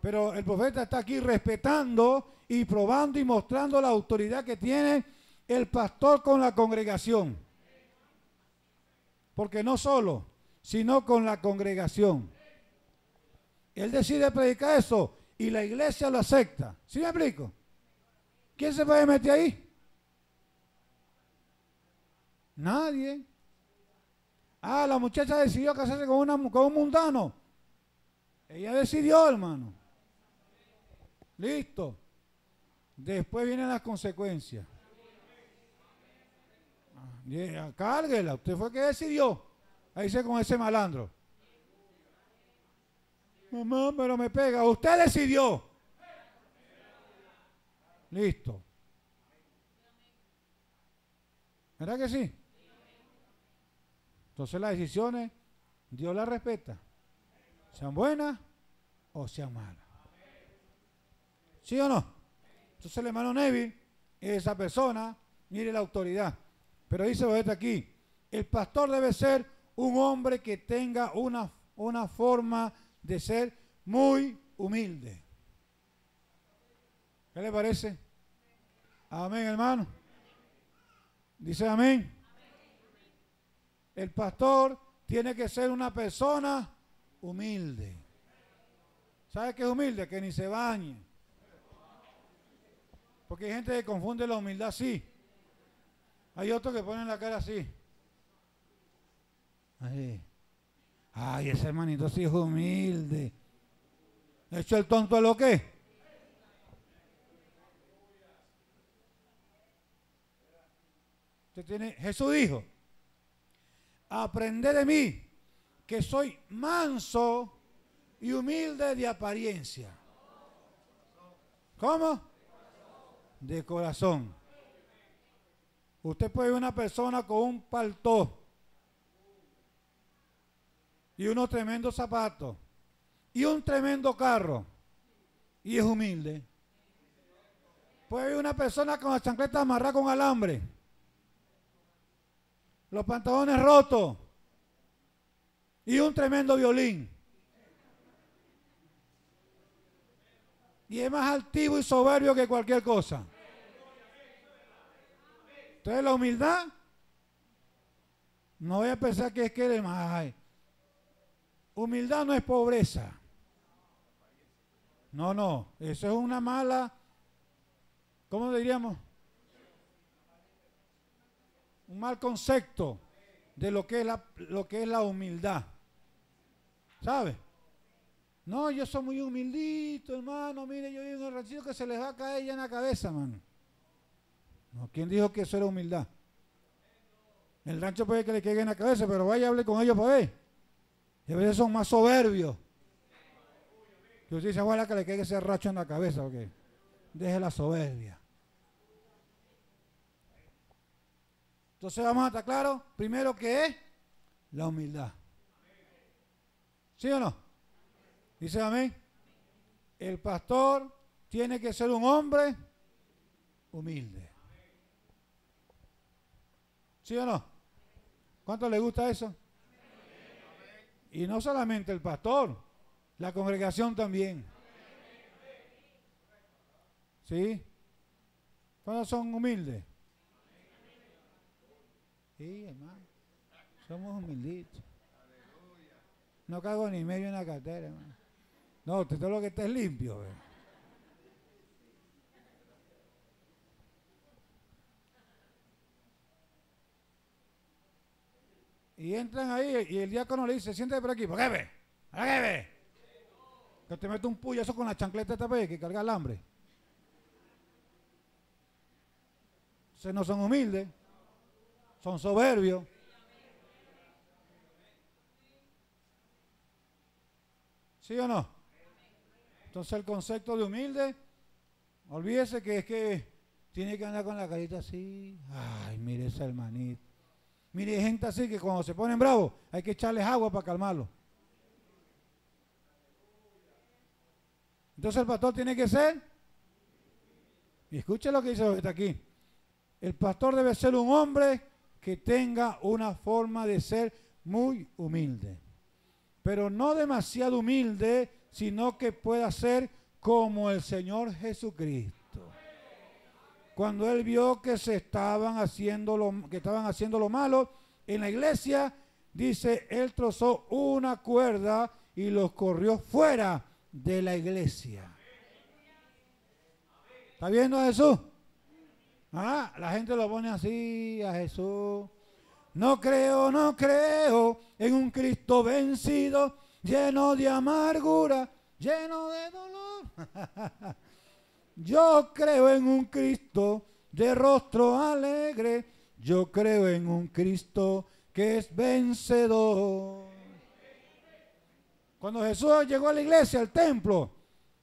Pero el profeta está aquí respetando y probando y mostrando la autoridad que tiene el pastor con la congregación. Porque no solo, sino con la congregación. Él decide predicar eso y la iglesia lo acepta. ¿Sí me explico? ¿Quién se puede meter ahí? Nadie. Ah, la muchacha decidió casarse con un mundano. Ella decidió, hermano. Listo. Después vienen las consecuencias. Cárguela, usted fue el que decidió. Ahí se con ese malandro. Mamá, pero me pega. Usted decidió. Listo. ¿Verdad que sí? Entonces las decisiones, Dios las respeta. Sean buenas o sean malas. ¿Sí o no? Entonces el hermano Neville, esa persona, mire la autoridad. Pero dice aquí, el pastor debe ser un hombre que tenga una forma de ser muy humilde. ¿Qué le parece? Amén, hermano. Dice amén. El pastor tiene que ser una persona humilde. ¿Sabe qué es humilde? Que ni se bañe. Porque hay gente que confunde la humildad así. Hay otros que ponen la cara así. Así. Ay, ese hermanito sí es humilde. ¿Hecho el tonto a lo que? Jesús dijo: aprended de mí, que soy manso y humilde de apariencia. ¿Cómo? De corazón. Usted puede ver una persona con un paltó y unos tremendos zapatos y un tremendo carro, y es humilde. Puede ver una persona con la chancleta amarrada con alambre, los pantalones rotos y un tremendo violín, y es más altivo y soberbio que cualquier cosa. Entonces la humildad, no voy a pensar que es que eres más. Humildad no es pobreza. No, no, eso es una mala, ¿cómo diríamos? Un mal concepto de lo que es la humildad. ¿Sabe? No, yo soy muy humildito, hermano. Mire, yo vivo en el ranchito que se les va a caer ya en la cabeza, hermano. No, ¿quién dijo que eso era humildad? El rancho puede que le caiga en la cabeza, pero vaya a hablar con ellos para ver. Y a veces son más soberbios. Que usted dice, ojalá que le caiga ese racho en la cabeza, porque deje la soberbia. Entonces vamos a estar claros, primero, que es la humildad. ¿Sí o no? Dice amén. El pastor tiene que ser un hombre humilde. ¿Sí o no? ¿Cuánto le gusta eso? Y no solamente el pastor, la congregación también. ¿Sí? ¿Cuántos son humildes? Sí, hermano. Somos humilditos. No cago ni medio en la cartera, hermano. No, usted todo lo que está es limpio. Bro. Y entran ahí y el diácono le dice, siéntate por aquí. ¿Por qué ve? ¿Por qué ve? Que te mete un puyazo con la chancleta esta vez que carga alambre. Ustedes no son humildes, son soberbios. ¿Sí o no? Entonces el concepto de humilde, olvídese que es que tiene que andar con la carita así. Ay, mire ese hermanito. Mire, gente así que cuando se ponen bravos hay que echarles agua para calmarlo. Entonces el pastor tiene que ser, y escuche lo que dice está aquí, el pastor debe ser un hombre que tenga una forma de ser muy humilde. Pero no demasiado humilde, sino que pueda ser como el Señor Jesucristo. Cuando Él vio que estaban haciendo lo malo en la iglesia, dice, Él trozó una cuerda y los corrió fuera de la iglesia. ¿Está viendo a Jesús? Ah, la gente lo pone así a Jesús. No creo en un Cristo vencido, lleno de amargura, lleno de dolor. Yo creo en un Cristo de rostro alegre, yo creo en un Cristo que es vencedor. Cuando Jesús llegó a la iglesia, al templo,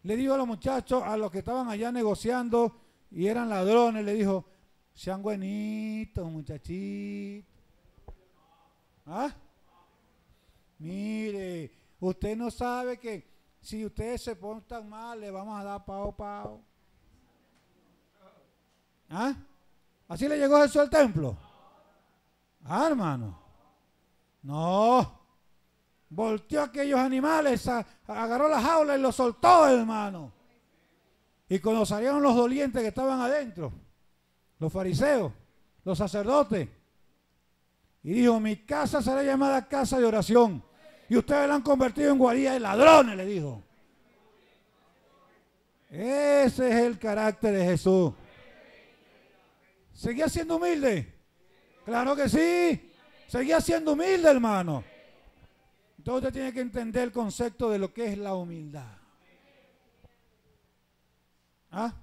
le dijo a los muchachos, a los que estaban allá negociando y eran ladrones, le dijo, sean buenitos, muchachitos. ¿Ah? Mire, usted no sabe que si ustedes se portan mal le vamos a dar pao pao. ¿Ah? ¿Así le llegó Jesús al templo? Ah, hermano, no, volteó a aquellos animales, agarró la jaula y los soltó, hermano. Y cuando salieron los dolientes que estaban adentro, los fariseos, los sacerdotes, Y dijo, mi casa será llamada casa de oración. Y ustedes la han convertido en guarida de ladrones, le dijo. Ese es el carácter de Jesús. ¿Seguía siendo humilde? Claro que sí. Seguía siendo humilde, hermano. Entonces usted tiene que entender el concepto de lo que es la humildad. ¿Ah?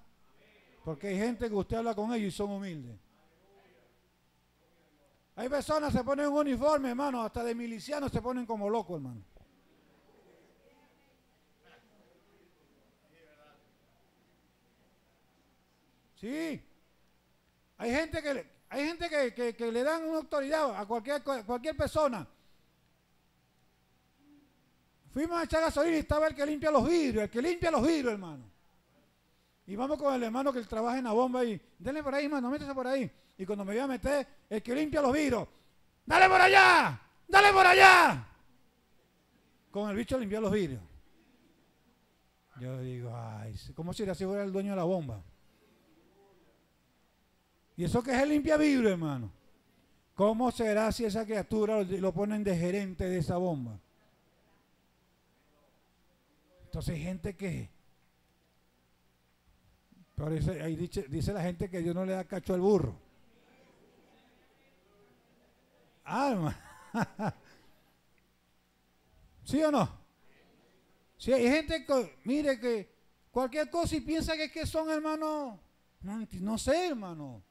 Porque hay gente que usted habla con ellos y son humildes. Hay personas que se ponen un uniforme, hermano, hasta de milicianos se ponen como locos, hermano. Sí. Hay gente que le dan una autoridad a cualquier persona. Fuimos a echar gasolina y estaba el que limpia los vidrios, hermano. Y vamos con el hermano que trabaja en la bomba y denle por ahí, hermano, métese por ahí. Y cuando me iba a meter, el que limpia los vidrios, ¡dale por allá! ¡Dale por allá! Con el bicho limpió los vidrios. Yo digo, ay, ¿cómo sería si fuera el dueño de la bomba? Y eso que es el limpia vidrio, hermano. ¿Cómo será si esa criatura lo ponen de gerente de esa bomba? Entonces hay gente que... Parece, ahí dice la gente que Dios no le da cacho al burro. Alma. ¿Sí o no? Sí, hay gente que, mire, que cualquier cosa y piensa que es que son hermanos, no sé, hermano.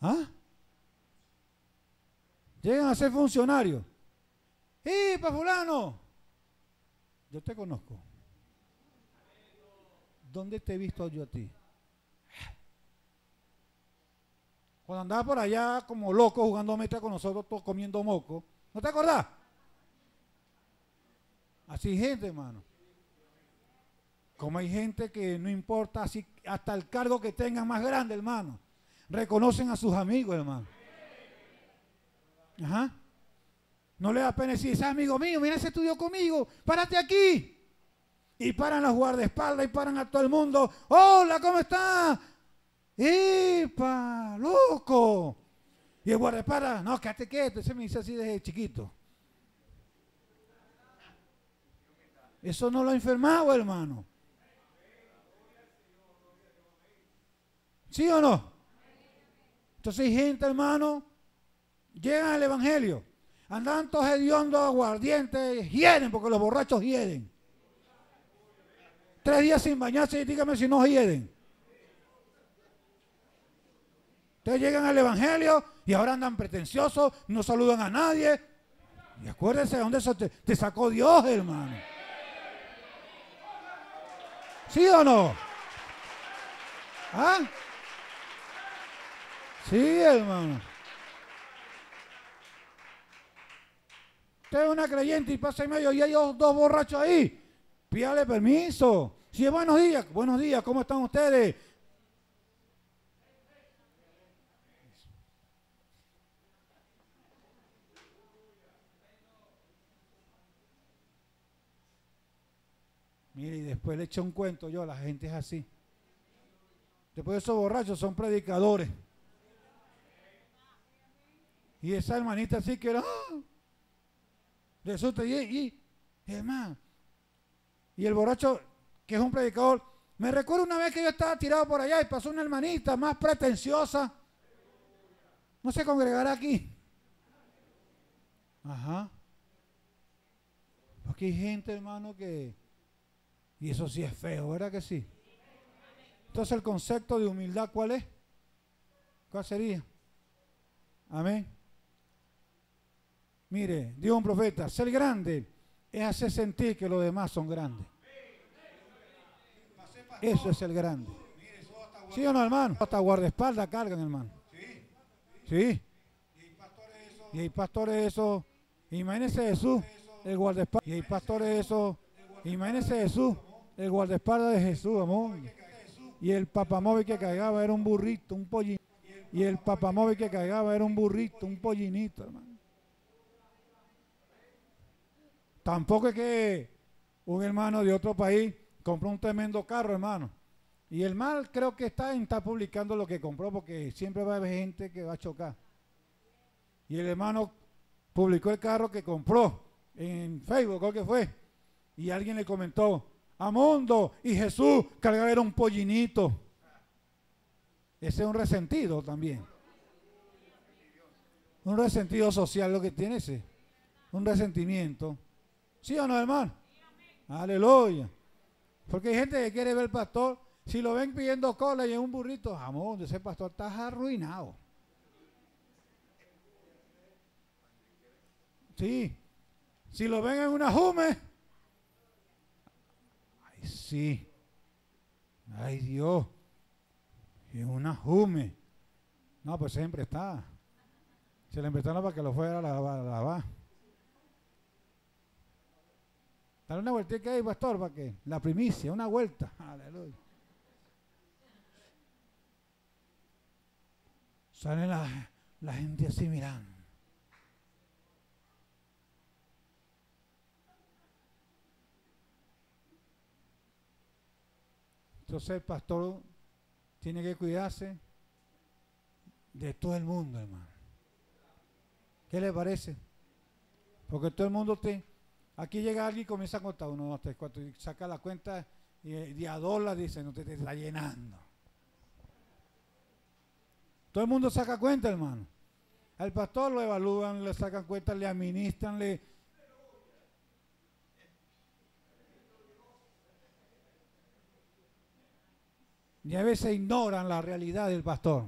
¿Ah? Llegan a ser funcionarios. ¡Eh, pa' fulano! Yo te conozco. ¿Dónde te he visto yo a ti? Cuando andaba por allá como loco jugando metra con nosotros, todos comiendo moco. ¿No te acordás? Así gente, hermano. Como hay gente que no importa así, hasta el cargo que tengan más grande, hermano. Reconocen a sus amigos, hermano. Ajá. No le da pena decir, ese amigo mío, mira, ese estudió conmigo, párate aquí. Y paran los guardaespaldas y paran a todo el mundo. ¡Hola! ¿Cómo está? ¡Epa! ¡Loco! Y el guardaespaldas, no, quédate quieto. Ese me dice así desde chiquito. Eso no lo ha enfermado, hermano. ¿Sí o no? Entonces hay gente, hermano, llegan al evangelio. Andan todos hediondos, aguardientes, hieren, porque los borrachos hieren. 3 días sin bañarse y dígame si no hieden. Ustedes llegan al evangelio y ahora andan pretenciosos, no saludan a nadie. Y acuérdense de dónde eso te sacó Dios, hermano. ¿Sí o no? ¿Ah? Sí, hermano. Usted es una creyente y pasa en medio y hay dos borrachos ahí. Pídale permiso. Sí, buenos días, ¿cómo están ustedes? Mire, y después le eché un cuento yo, la gente es así. Después esos borrachos son predicadores. Y esa hermanita así que era... ¡ah! Resulta y hermano. Y el borracho, que es un predicador, me recuerdo una vez que yo estaba tirado por allá y pasó una hermanita más pretenciosa. No se congregará aquí. Ajá. Porque hay gente, hermano, que... Y eso sí es feo, ¿verdad que sí? Entonces el concepto de humildad, ¿cuál es? ¿Cuál sería? Amén. Mire, dijo un profeta, ser grande es hacer sentir que los demás son grandes. Eso es el grande. ¿Sí o no, hermano? Hasta guardaespaldas cargan, hermano. Sí. Y hay pastores esos. Imagínense Jesús, el guardaespaldas. Y hay pastores esos. Imagínense Jesús, el guardaespaldas de Jesús, amor. Y el papamóvil que cargaba era un burrito, un pollino. Y el papamóvil que cargaba era un burrito, un pollinito, hermano. Tampoco es que un hermano de otro país compró un tremendo carro, hermano. Y el mal creo que está publicando lo que compró porque siempre va a haber gente que va a chocar. y el hermano publicó el carro que compró en Facebook, creo que fue, y alguien le comentó: Amundo y Jesús cargaba era un pollinito. Ese es un resentido también. Un resentido social lo que tiene ese. Un resentimiento. ¿Sí o no, hermano? Aleluya. Porque hay gente que quiere ver al pastor. Si lo ven pidiendo cola y en un burrito, amor, ese pastor está arruinado. Sí. Si lo ven en una jume. Ay, sí. Ay, Dios. En una jume. No, pues siempre está. Se le emprestaron para que lo fuera a lavar. Dale una vueltita ahí, pastor, para que la primicia, una vuelta. Aleluya. Sale la gente así mirando. Entonces el pastor tiene que cuidarse de todo el mundo, hermano. ¿Qué le parece? Porque todo el mundo aquí llega alguien y comienza a contar 1, 2, 3, 4 y saca la cuenta y a dólar dice, no te está llenando. Todo el mundo saca cuenta, hermano. Al pastor lo evalúan, le sacan cuenta, le administran, y a veces ignoran la realidad del pastor.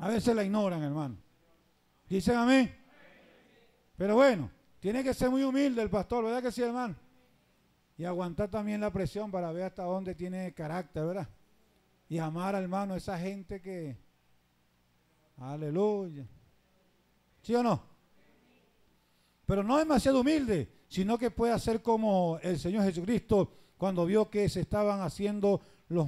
A veces la ignoran, hermano. ¿Dicen amén? Pero bueno, tiene que ser muy humilde el pastor, ¿verdad que sí, hermano? Y aguantar también la presión para ver hasta dónde tiene carácter, ¿verdad? Y amar, hermano, a esa gente que... Aleluya. ¿Sí o no? Pero no demasiado humilde, sino que pueda ser como el Señor Jesucristo cuando vio que se estaban haciendo lo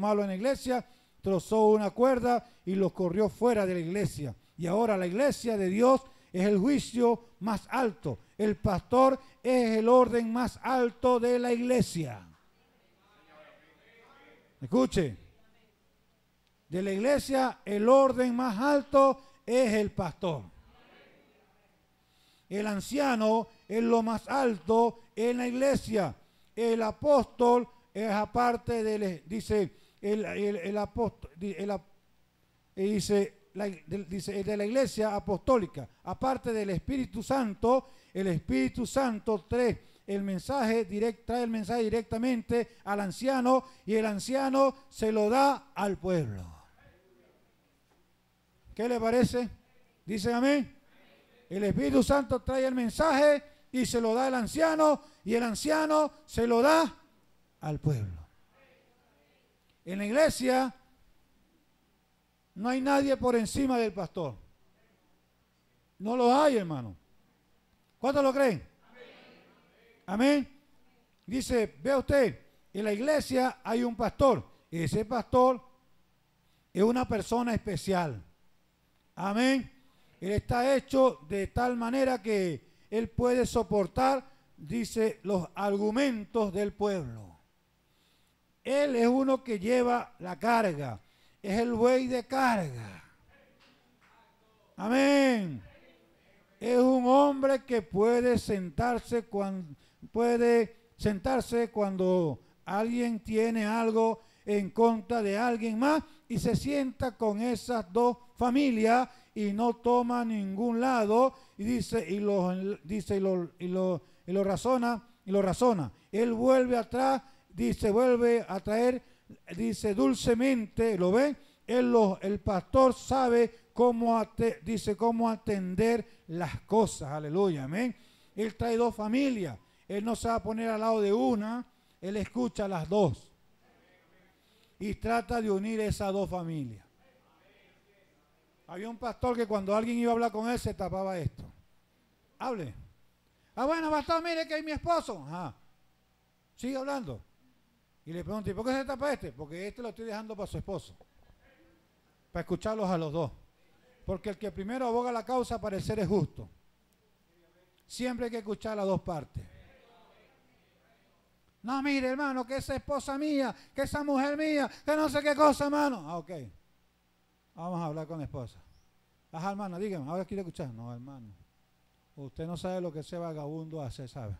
malo en la iglesia, trozó una cuerda y los corrió fuera de la iglesia. Y ahora la iglesia de Dios es el juicio más alto. El pastor es el orden más alto de la iglesia. Escuche. De la iglesia, el orden más alto es el pastor. El anciano es lo más alto en la iglesia. El apóstol es aparte del... Dice, el apóstol... Dice, de la iglesia apostólica, aparte del Espíritu Santo, el Espíritu Santo trae el mensaje directamente al anciano y el anciano se lo da al pueblo. ¿Qué le parece? Dicen amén. El Espíritu Santo trae el mensaje y se lo da al anciano y el anciano se lo da al pueblo. En la iglesia no hay nadie por encima del pastor. No lo hay, hermano. ¿Cuántos lo creen? Amén. Amén. Dice, vea usted, en la iglesia hay un pastor. Ese pastor es una persona especial. Amén. Él está hecho de tal manera que él puede soportar, dice, los argumentos del pueblo. Él es uno que lleva la carga. Es el buey de carga. Amén. Es un hombre que puede sentarse cuando alguien tiene algo en contra de alguien más y se sienta con esas dos familias y no toma ningún lado y lo razona. Él vuelve atrás, dice, vuelve a traer. Dice dulcemente, ¿lo ven? El pastor sabe cómo atender las cosas. Aleluya, amén. Él trae dos familias. Él no se va a poner al lado de una. Él escucha las dos. Y trata de unir esas dos familias. Había un pastor que cuando alguien iba a hablar con él se tapaba esto. Hable. Ah, bueno, pastor, mire que hay mi esposo. Ajá. Sigue hablando. Y le pregunté, ¿por qué se tapa este? Porque este lo estoy dejando para su esposo. Para escucharlos a los dos. Porque el que primero aboga la causa, parecer es justo. Siempre hay que escuchar las dos partes. No, mire, hermano, que esa esposa mía, que esa mujer mía, que no sé qué cosa, hermano. Ah, ok. Vamos a hablar con la esposa. Ajá, hermana, dígame, ahora quiero escuchar. No, hermano, usted no sabe lo que ese vagabundo hace, ¿sabe?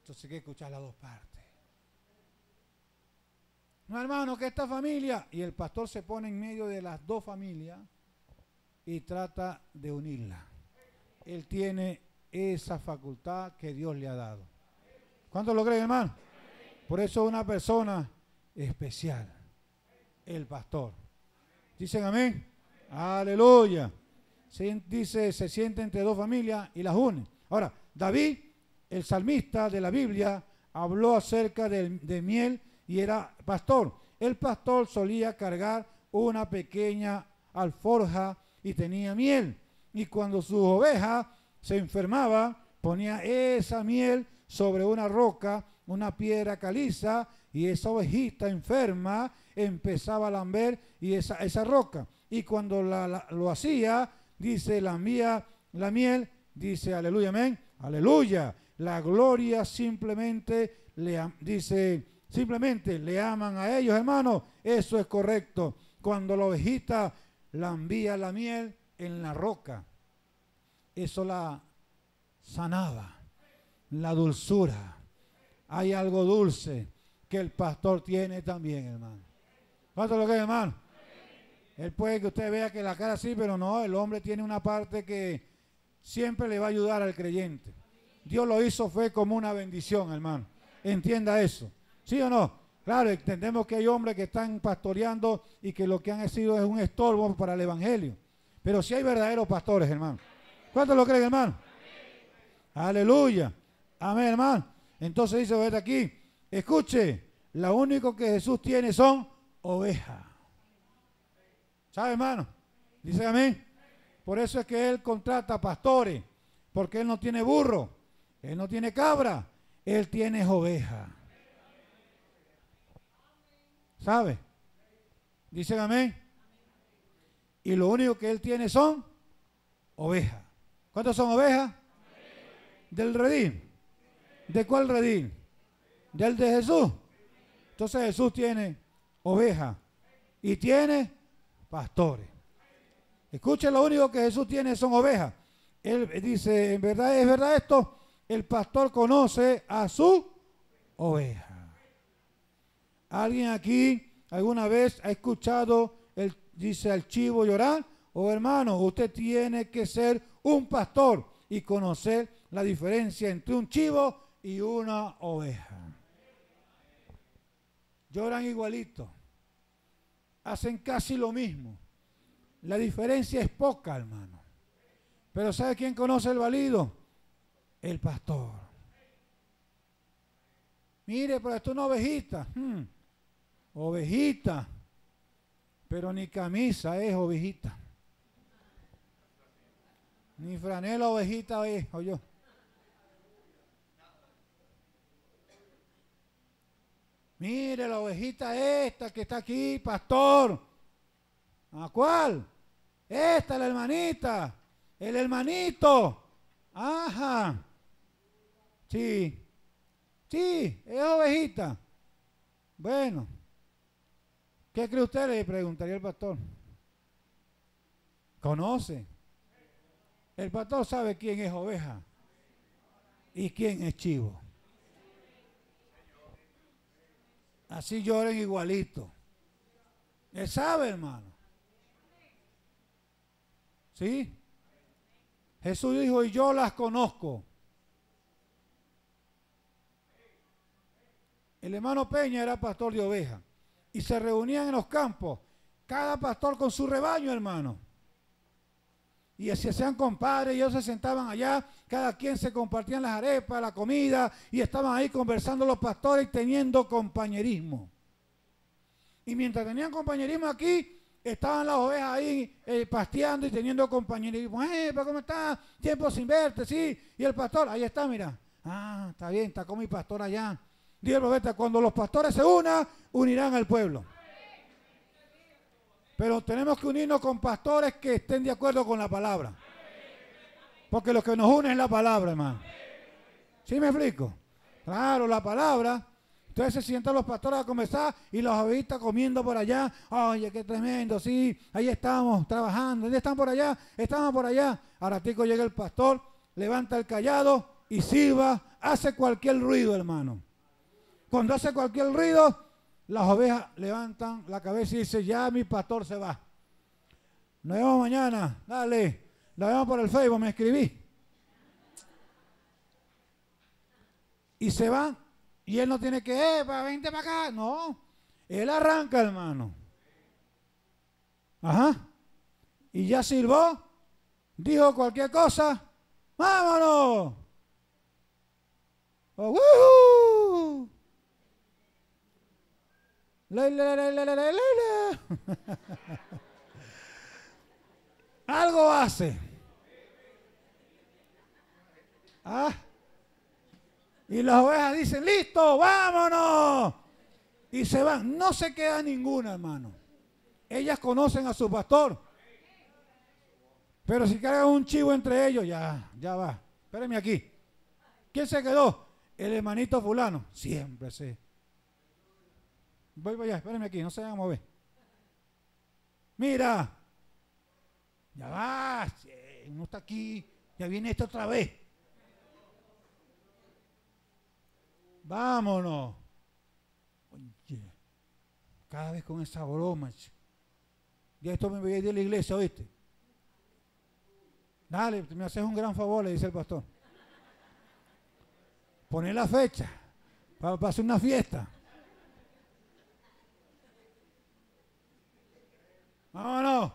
Entonces hay que escuchar las dos partes. No, hermano, que esta familia, y el pastor se pone en medio de las dos familias y trata de unirla. Él tiene esa facultad que Dios le ha dado. ¿Cuántos lo creen, hermano? Por eso una persona especial, el pastor. ¿Dicen amén? Aleluya. Dice, se siente entre dos familias y las une. Ahora, David, el salmista de la Biblia, habló acerca de miel y era pastor. El pastor solía cargar una pequeña alforja y tenía miel. Y cuando su oveja se enfermaba, ponía esa miel sobre una roca, una piedra caliza, y esa ovejita enferma empezaba a lamber y esa roca. Y cuando lo hacía, dice, lambía la miel, dice, aleluya, amén, aleluya. La gloria simplemente simplemente le aman a ellos, hermanos. Eso es correcto. Cuando la ovejita lambía la miel en la roca, eso la sanaba, la dulzura. Hay algo dulce que el pastor tiene también, hermano. ¿Cuánto lo que es, hermano? Sí. Él puede que usted vea que la cara sí, pero no, el hombre tiene una parte que siempre le va a ayudar al creyente. Dios lo hizo fue como una bendición, hermano. Entienda eso. ¿Sí o no? Claro, entendemos que hay hombres que están pastoreando y que lo que han sido es un estorbo para el evangelio. Pero sí hay verdaderos pastores, hermano. ¿Cuánto lo creen, hermano? Sí. Aleluya. Amén, hermano. Entonces dice, vete aquí, escuche, lo único que Jesús tiene son ovejas. ¿Sabe, hermano? Dice amén. Por eso es que Él contrata pastores, porque Él no tiene burro, Él no tiene cabra, Él tiene ovejas. ¿Sabe? Dice amén. Y lo único que Él tiene son ovejas. ¿Cuántas son ovejas? Del redil. ¿De cuál redil? Del de Jesús. Entonces Jesús tiene ovejas y tiene pastores. Escuchen, lo único que Jesús tiene son ovejas. Él dice, ¿en verdad es verdad esto? El pastor conoce a su oveja. ¿Alguien aquí alguna vez ha escuchado al chivo llorar? Oh, hermano, usted tiene que ser un pastor y conocer la diferencia entre un chivo y una oveja. Lloran igualito, hacen casi lo mismo. La diferencia es poca, hermano. Pero ¿sabe quién conoce el balido? El pastor. Mire, pero esto es una ovejita. Ovejita, pero ni camisa es ovejita, ni franela ovejita es, oyó. Mire la ovejita esta que está aquí, pastor. ¿A cuál? Esta, la hermanita. El hermanito. Ajá. Sí. Sí, es ovejita. Bueno. ¿Qué cree usted? Le preguntaría el pastor. Conoce. El pastor sabe quién es oveja y quién es chivo. Así lloren igualito. Él sabe, hermano. ¿Sí? Jesús dijo, y yo las conozco. El hermano Peña era pastor de ovejas. Y se reunían en los campos. Cada pastor con su rebaño, hermano. Y así hacían compadres, y ellos se sentaban allá, cada quien se compartían las arepas, la comida, y estaban ahí conversando los pastores, teniendo compañerismo. Y mientras tenían compañerismo aquí, estaban las ovejas ahí pasteando y teniendo compañerismo. ¿Cómo estás? Tiempo sin verte, sí. Y el pastor, ahí está, mira. Ah, está bien, está con mi pastor allá. Dice el profeta, cuando los pastores se unan, unirán al pueblo. Pero tenemos que unirnos con pastores que estén de acuerdo con la palabra. Porque lo que nos une es la palabra, hermano. ¿Sí me explico? Claro, la palabra Entonces se sientan los pastores a conversar y los avistas comiendo por allá. Oye, qué tremendo, sí, ahí estamos trabajando. ¿Dónde están por allá? Estamos por allá. A ratico llega el pastor, levanta el cayado y silba, hace cualquier ruido, hermano. Cuando hace cualquier ruido, las ovejas levantan la cabeza y dicen, ya mi pastor se va. Nos vemos mañana, dale, nos vemos por el Facebook, me escribí. Y se van. Y él no tiene que, vente para acá. No, él arranca, hermano. Ajá. Y ya silbó, dijo cualquier cosa, ¡vámonos! ¡Oh, woohoo! Algo hace. Ah. Y las ovejas dicen, listo, vámonos. Y se van. No se queda ninguna, hermano. Ellas conocen a su pastor. Pero si cargan un chivo entre ellos, ya va. Espérenme aquí. ¿Quién se quedó? El hermanito fulano. Siempre se. Voy para allá, espérenme aquí, no se van a mover. Mira. Ya va. Uno está aquí. Ya viene esto otra vez. Vámonos. Oye, cada vez con esa broma. Ya esto me voy a ir de la iglesia, ¿oíste? Dale, me haces un gran favor, le dice el pastor. Poner la fecha para hacer una fiesta. Vámonos.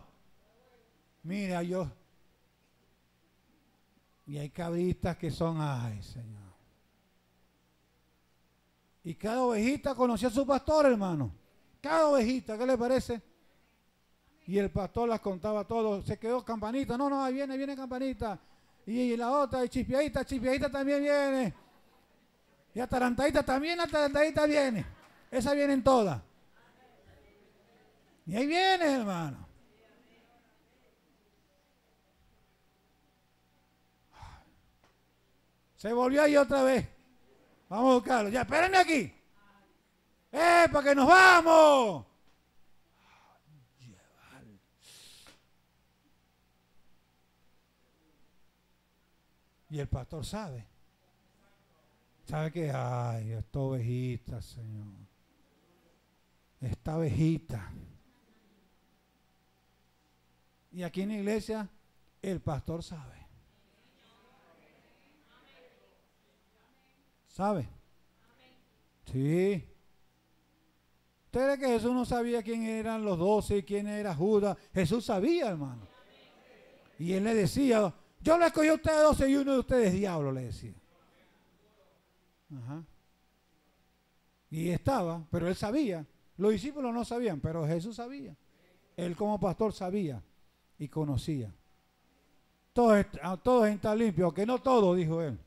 Mira, yo. Y hay cabritas que son, ay, Señor. Y cada ovejita conocía a su pastor, hermano. Cada ovejita, ¿qué le parece? Y el pastor las contaba todo. Se quedó Campanita. No, ahí viene, Campanita. Y la otra, y Chispeadita también viene. Y Atarantadita también, viene. Esas vienen todas. Y ahí viene, hermano. Se volvió ahí otra vez. Vamos a buscarlo. Ya, espérenme aquí. ¡Para que nos vamos! Y el pastor sabe. ¿Sabe qué? Ay, esta ovejita, Señor. Esta ovejita. Y aquí en la iglesia, el pastor sabe. ¿Sabe? Sí. ¿Usted cree que Jesús no sabía quién eran los 12 y quién era Judas? Jesús sabía, hermano. Y él le decía, yo le escogí a ustedes 12 y uno de ustedes diablo, le decía. Ajá. Y estaba, pero él sabía. Los discípulos no sabían, pero Jesús sabía. Él como pastor sabía y conocía. Todos están limpios, que no todos, dijo él.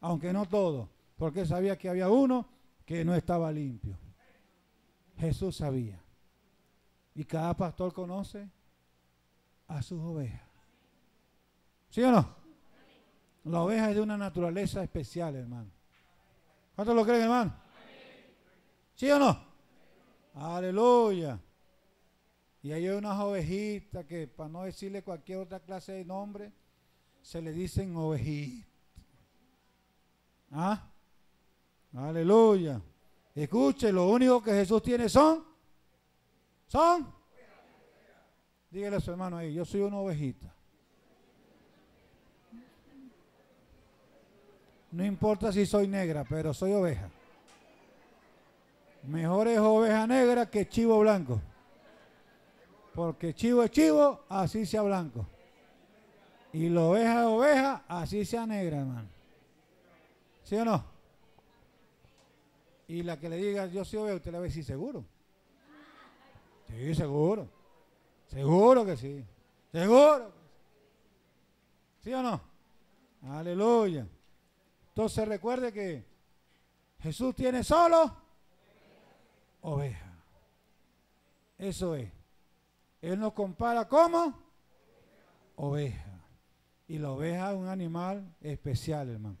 Aunque no todos. Porque sabía que había uno que no estaba limpio. Jesús sabía. Y cada pastor conoce a sus ovejas. ¿Sí o no? La oveja es de una naturaleza especial, hermano. ¿Cuántos lo creen, hermano? ¿Sí o no? Aleluya. Y hay unas ovejitas que, para no decirle cualquier otra clase de nombre, se le dicen ovejitas. Ah, aleluya. Escuche, lo único que Jesús tiene son. Dígale a su hermano ahí, yo soy una ovejita. No importa si soy negra, pero soy oveja. Mejor es oveja negra que chivo blanco. Porque chivo es chivo, así sea blanco. Y la oveja es oveja, así sea negra, hermano. ¿Sí o no? Y la que le diga, yo soy oveja, usted le va a decir, ¿seguro? Sí, seguro. Seguro que sí. Seguro. ¿Sí o no? Aleluya. Entonces recuerde que Jesús tiene solo oveja. Eso es. Él nos compara como oveja. Y la oveja es un animal especial, hermano.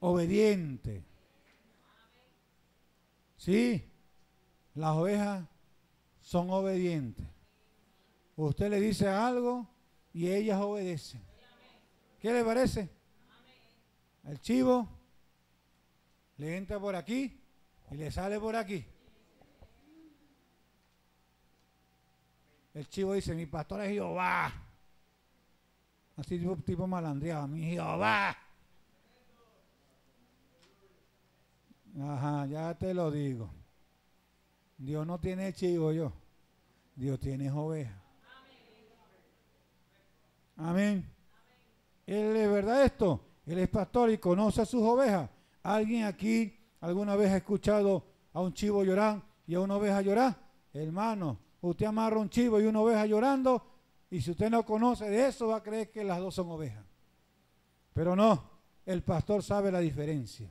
Obediente. Sí, las ovejas son obedientes. Usted le dice algo y ellas obedecen. ¿Qué le parece? El chivo le entra por aquí y le sale por aquí. El chivo dice, mi pastor es Jehová. Así tipo malandreado, mi Jehová. Ajá, ya te lo digo. Dios no tiene chivo yo. Dios tiene oveja. Amén. Él es verdad esto. Él es pastor y conoce a sus ovejas. ¿Alguien aquí alguna vez ha escuchado a un chivo llorar y a una oveja llorar? Hermano, usted amarra un chivo y una oveja llorando, y si usted no conoce de eso va a creer que las dos son ovejas. Pero no, el pastor sabe la diferencia.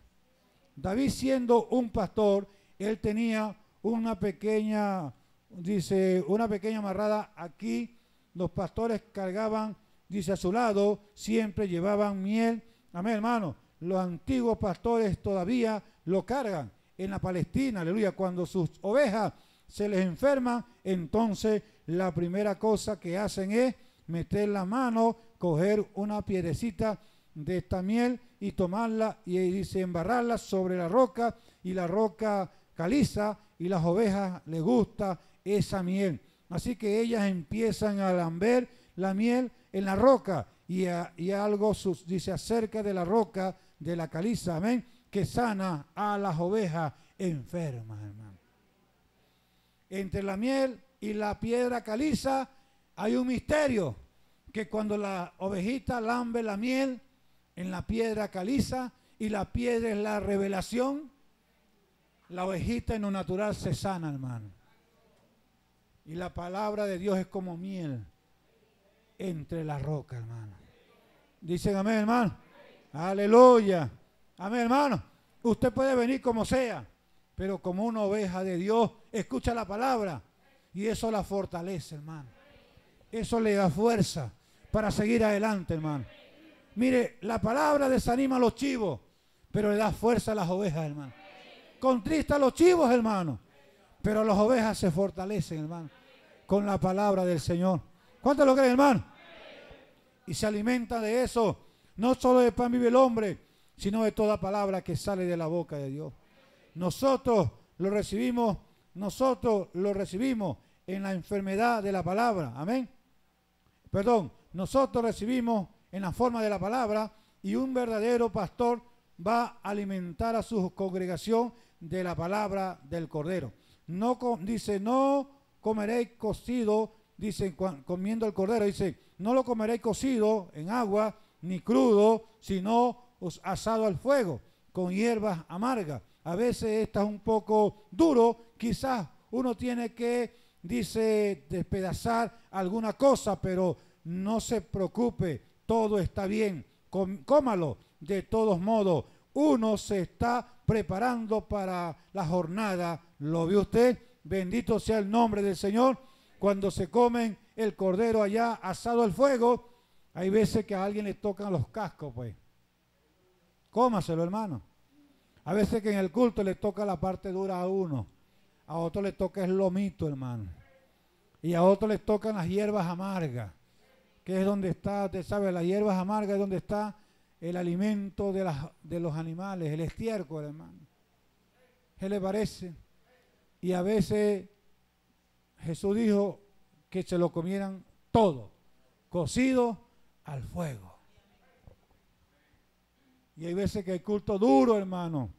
David, siendo un pastor, él tenía una pequeña, dice, una pequeña amarrada aquí. Los pastores cargaban, dice, a su lado, siempre llevaban miel. Amén, hermano. Los antiguos pastores todavía lo cargan en la Palestina, aleluya. Cuando sus ovejas se les enferman, entonces la primera cosa que hacen es meter la mano, coger una piedrecita de esta miel y tomarla y dice embarrarla sobre la roca, y la roca caliza, y las ovejas les gusta esa miel, así que ellas empiezan a lamber la miel en la roca, y algo dice acerca de la roca de la caliza, amén, que sana a las ovejas enfermas, hermano. Entre la miel y la piedra caliza hay un misterio, que cuando la ovejita lambe la miel en la piedra caliza, y la piedra es la revelación, la ovejita en lo natural se sana, hermano. Y la palabra de Dios es como miel entre la roca, hermano. Dicen amén, hermano. Amén. Aleluya. Amén, hermano. Usted puede venir como sea, pero como una oveja de Dios, escucha la palabra y eso la fortalece, hermano. Eso le da fuerza para seguir adelante, hermano. Mire, la palabra desanima a los chivos, pero le da fuerza a las ovejas, hermano. Contrista a los chivos, hermano, pero las ovejas se fortalecen, hermano, con la palabra del Señor. ¿Cuántos lo creen, hermano? Y se alimenta de eso. No solo de pan vive el hombre, sino de toda palabra que sale de la boca de Dios. Nosotros lo recibimos en la enfermedad de la palabra. Amén. Perdón, nosotros recibimos en la forma de la palabra, y un verdadero pastor va a alimentar a su congregación de la palabra del Cordero. No dice, no comeréis cocido, dice, comiendo el Cordero, dice, no lo comeréis cocido en agua, ni crudo, sino asado al fuego, con hierbas amargas. A veces está un poco duro, quizás uno tiene que, dice, despedazar alguna cosa, pero no se preocupe, todo está bien, cómalo de todos modos. Uno se está preparando para la jornada, ¿lo vio usted? Bendito sea el nombre del Señor. Cuando se comen el cordero allá asado al fuego, hay veces que a alguien le tocan los cascos, pues. Cómaselo, hermano. A veces que en el culto le toca la parte dura a uno, a otro le toca el lomito, hermano, y a otro le tocan las hierbas amargas, que es donde está, usted sabe, las hierbas amargas es donde está el alimento de los animales, el estiércol, hermano. ¿Qué le parece? Y a veces Jesús dijo que se lo comieran todo, cocido al fuego. Y hay veces que hay culto duro, hermano,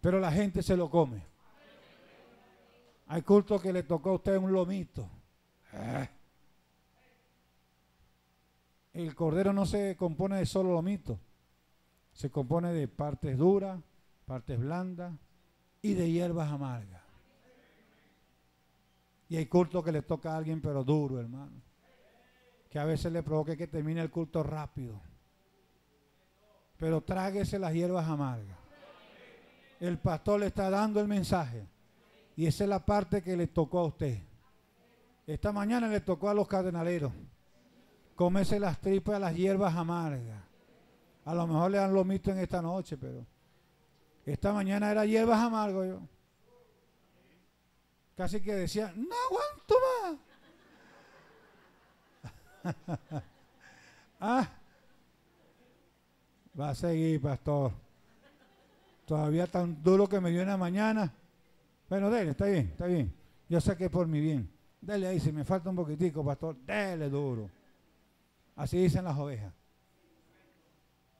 pero la gente se lo come. Hay culto que le tocó a usted un lomito. El cordero no se compone de solo lomito, se compone de partes duras, partes blandas y de hierbas amargas. Y hay culto que le toca a alguien pero duro, hermano, que a veces le provoca que termine el culto rápido, pero tráguese las hierbas amargas. El pastor le está dando el mensaje y esa es la parte que le tocó a usted. Esta mañana le tocó a los cardenaleros comerse las tripas a las hierbas amargas. A lo mejor le dan lomito en esta noche, pero esta mañana era hierbas amargas. Yo. Casi que decía, no aguanto más. Ah, va a seguir, pastor. Todavía tan duro que me dio en la mañana. Bueno, dele, está bien, está bien. Yo sé que es por mi bien. Dele ahí, si me falta un poquitico, pastor, dele duro. Así dicen las ovejas.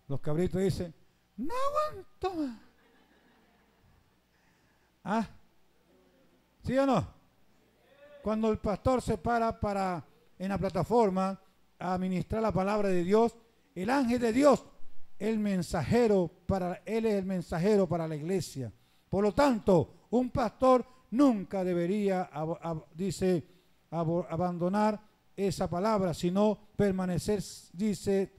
Los cabritos dicen, no aguanto más. ¿Ah? ¿Sí o no? Cuando el pastor se para en la plataforma a ministrar la palabra de Dios, el ángel de Dios, el mensajero, él es el mensajero para la iglesia. Por lo tanto, un pastor nunca debería, dice, abandonar esa palabra, sino permanecer, dice,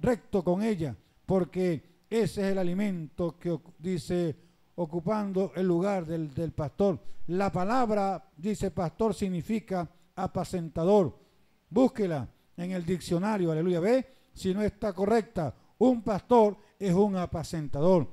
recto con ella, porque ese es el alimento que, dice, ocupando el lugar del pastor. La palabra, dice, pastor significa apacentador. Búsquela en el diccionario, aleluya, ve, si no está correcta. Un pastor es un apacentador,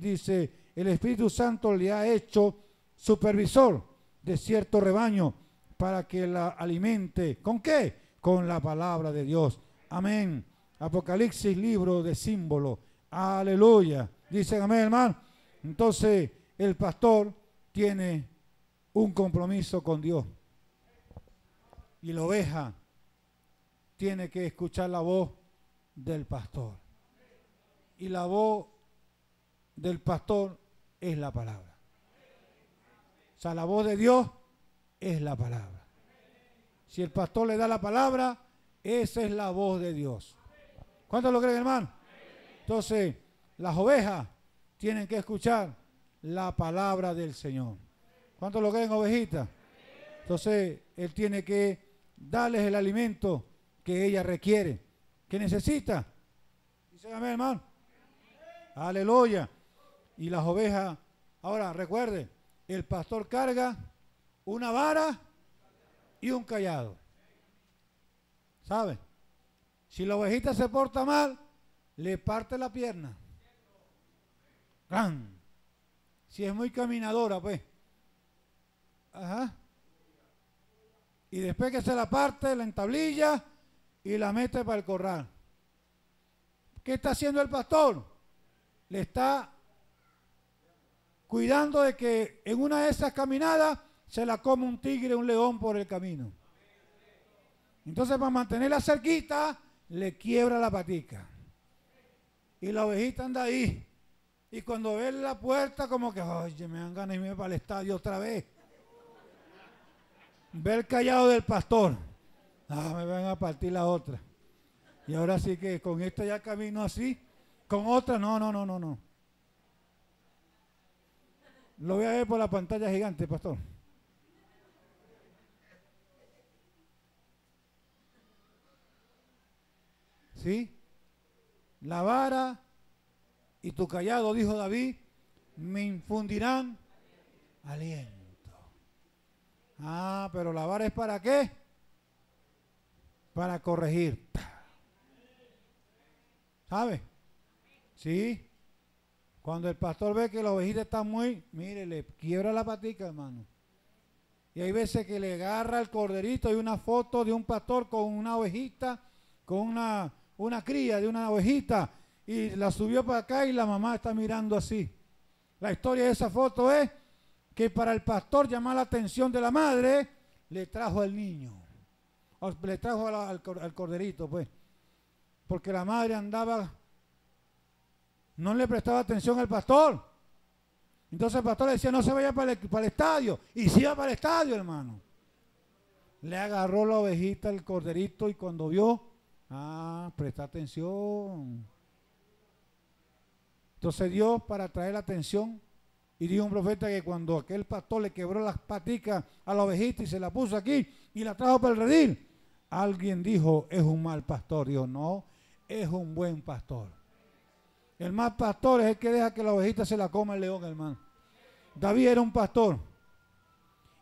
dice, el Espíritu Santo le ha hecho supervisor de cierto rebaño para que la alimente. ¿Con qué? Con la palabra de Dios. Amén. Apocalipsis, libro de símbolo. Aleluya. Dicen amén, hermano. Entonces, el pastor tiene un compromiso con Dios. Y la oveja tiene que escuchar la voz del pastor. Y la voz del pastor es la palabra. O sea, la voz de Dios es la palabra. Si el pastor le da la palabra, esa es la voz de Dios. ¿Cuántos lo creen, hermano? Entonces, las ovejas tienen que escuchar la palabra del Señor. ¿Cuántos lo creen, ovejita? Entonces, él tiene que darles el alimento que ella requiere, que necesita. Dice amén, hermano. Aleluya. Y las ovejas, ahora recuerde, el pastor carga una vara y un cayado. ¿Sabe? Si la ovejita se porta mal, le parte la pierna. ¡Gran! Si es muy caminadora, pues. Ajá. Y después que se la parte, la entablilla y la mete para el corral. ¿Qué está haciendo el pastor? Le está cuidando de que en una de esas caminadas se la come un tigre, un león por el camino. Entonces, para mantenerla cerquita, le quiebra la patica. Y la ovejita anda ahí. Y cuando ve la puerta, como que, oye, me dan ganas de irme para el estadio otra vez. Ve el callado del pastor. Ah, me van a partir la otra. Y ahora sí que con esta ya camino así. Con otra, no. Lo voy a ver por la pantalla gigante, pastor. ¿Sí? La vara y tu callado, dijo David, me infundirán aliento. Ah, pero la vara es ¿para qué? Para corregir. ¿Sabe? Sí. Cuando el pastor ve que la ovejita está muy, mire, le quiebra la patica, hermano. Y hay veces que le agarra el corderito. Y una foto de un pastor con una ovejita, con una cría de una ovejita, y la subió para acá y la mamá está mirando así. La historia de esa foto es que para el pastor llamar la atención de la madre, le trajo al niño, le trajo al corderito, pues, porque la madre andaba, no le prestaba atención al pastor. Entonces el pastor le decía, no se vaya para el estadio, y se iba para el estadio, hermano. Le agarró la ovejita al corderito y cuando vio, ah, presta atención. Entonces Dios, para traer la atención, y dijo un profeta que cuando aquel pastor le quebró las paticas a la ovejita y se la puso aquí y la trajo para el redil, alguien dijo, es un mal pastor. Dijo, no, es un buen pastor. El mal pastor es el que deja que la ovejita se la coma el león, hermano. David era un pastor.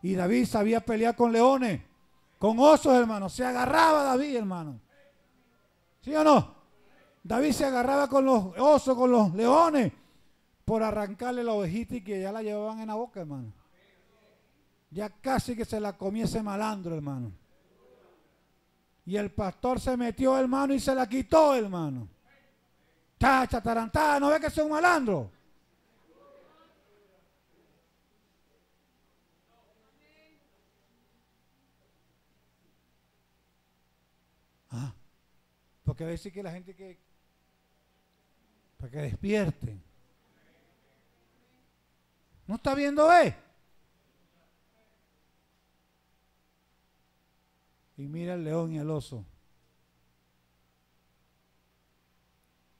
Y David sabía pelear con leones, con osos, hermano. Se agarraba David, hermano. ¿Sí o no? David se agarraba con los osos, con los leones, por arrancarle la ovejita y que ya la llevaban en la boca, hermano. Ya casi que se la comía ese malandro, hermano. Y el pastor se metió, hermano, y se la quitó, hermano. Chacha, tarantada, ¿no ve que soy un malandro? Ah, porque a veces que la gente que... para que despierten. ¿No está viendo, Y mira al león y al oso.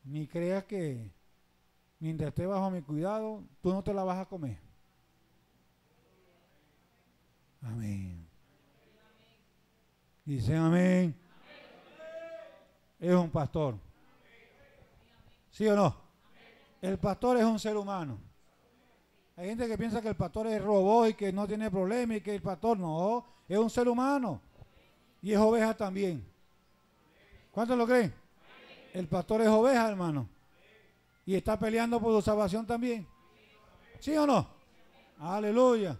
Ni creas que mientras esté bajo mi cuidado, tú no te la vas a comer. Amén. Dicen amén. Es un pastor. ¿Sí o no? El pastor es un ser humano. Hay gente que piensa que el pastor es robot y que no tiene problema y que el pastor no. Es un ser humano. Y es oveja también. ¿Cuántos lo creen? El pastor es oveja, hermano. Y está peleando por su salvación también. ¿Sí o no? Aleluya.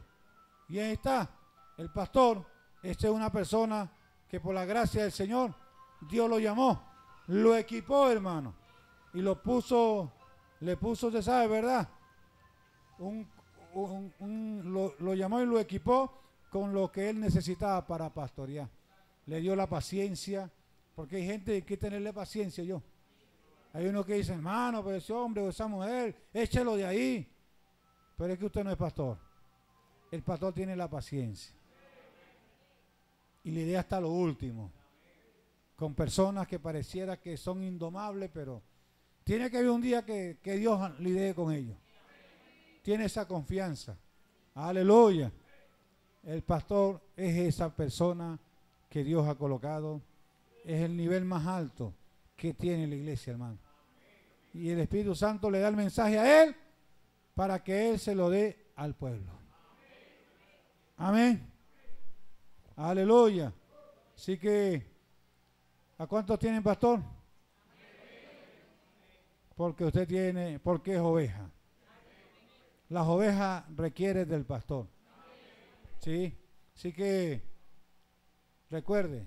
Y ahí está. El pastor, esta es una persona que por la gracia del Señor, Dios lo llamó, lo equipó, hermano. Y lo puso, le puso, usted sabe, ¿verdad? Lo llamó y lo equipó con lo que él necesitaba para pastorear. Le dio la paciencia, porque hay gente que hay que tenerle paciencia yo. Hay uno que dice, hermano, pero ese hombre o esa mujer, échelo de ahí. Pero es que usted no es pastor. El pastor tiene la paciencia. Y le da hasta lo último. Con personas que pareciera que son indomables, pero tiene que haber un día que Dios lidere con ellos. Tiene esa confianza. Aleluya. El pastor es esa persona que Dios ha colocado, es el nivel más alto que tiene la iglesia, hermano. Y el Espíritu Santo le da el mensaje a él para que él se lo dé al pueblo. Amén. Aleluya. Así que, ¿a cuántos tienen, pastor? Porque usted tiene, porque es oveja. Las ovejas requieren del pastor. ¿Sí? Así que recuerde,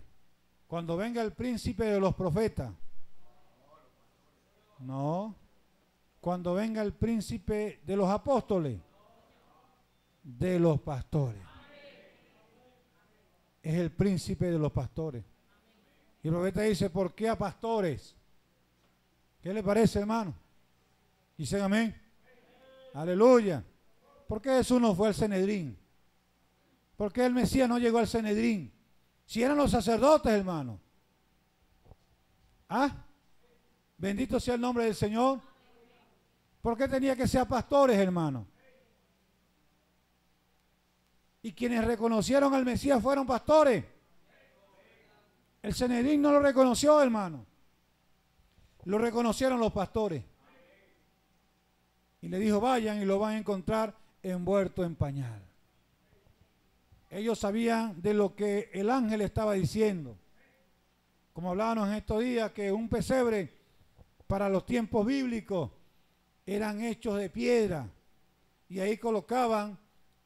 cuando venga el príncipe de los profetas, no, cuando venga el príncipe de los apóstoles, de los pastores, es el príncipe de los pastores. Y el profeta dice, ¿por qué a pastores? ¿Qué le parece, hermano? Dicen amén. Aleluya. ¿Por qué Jesús no fue al Sanedrín? ¿Por qué el Mesías no llegó al Sanedrín? Si eran los sacerdotes, hermano. ¿Ah? Bendito sea el nombre del Señor. ¿Por qué tenía que ser pastores, hermano? Y quienes reconocieron al Mesías fueron pastores. El Sanedrín no lo reconoció, hermano. Lo reconocieron los pastores. Y le dijo, vayan y lo van a encontrar envuelto en pañal. Ellos sabían de lo que el ángel estaba diciendo. Como hablábamos en estos días, que un pesebre para los tiempos bíblicos eran hechos de piedra. Y ahí colocaban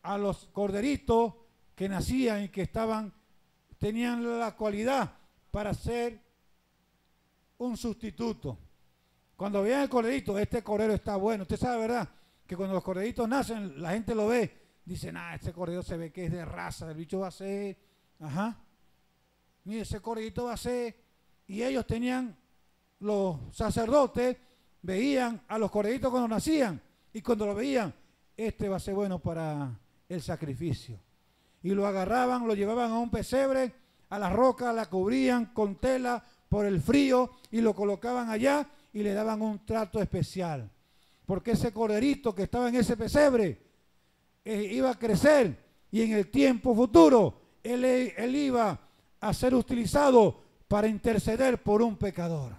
a los corderitos que nacían y que estaban, tenían la cualidad para ser un sustituto. Cuando veían el corderito, este cordero está bueno. Usted sabe, ¿verdad? Que cuando los corderitos nacen, la gente lo ve. Dicen, ah, este cordero se ve que es de raza, el bicho va a ser, ajá. Mire, ese corderito va a ser. Y ellos tenían, los sacerdotes, veían a los corderitos cuando nacían. Y cuando lo veían, este va a ser bueno para el sacrificio. Y lo agarraban, lo llevaban a un pesebre, a la roca, la cubrían con tela por el frío y lo colocaban allá y le daban un trato especial. Porque ese corderito que estaba en ese pesebre, iba a crecer y en el tiempo futuro él iba a ser utilizado para interceder por un pecador.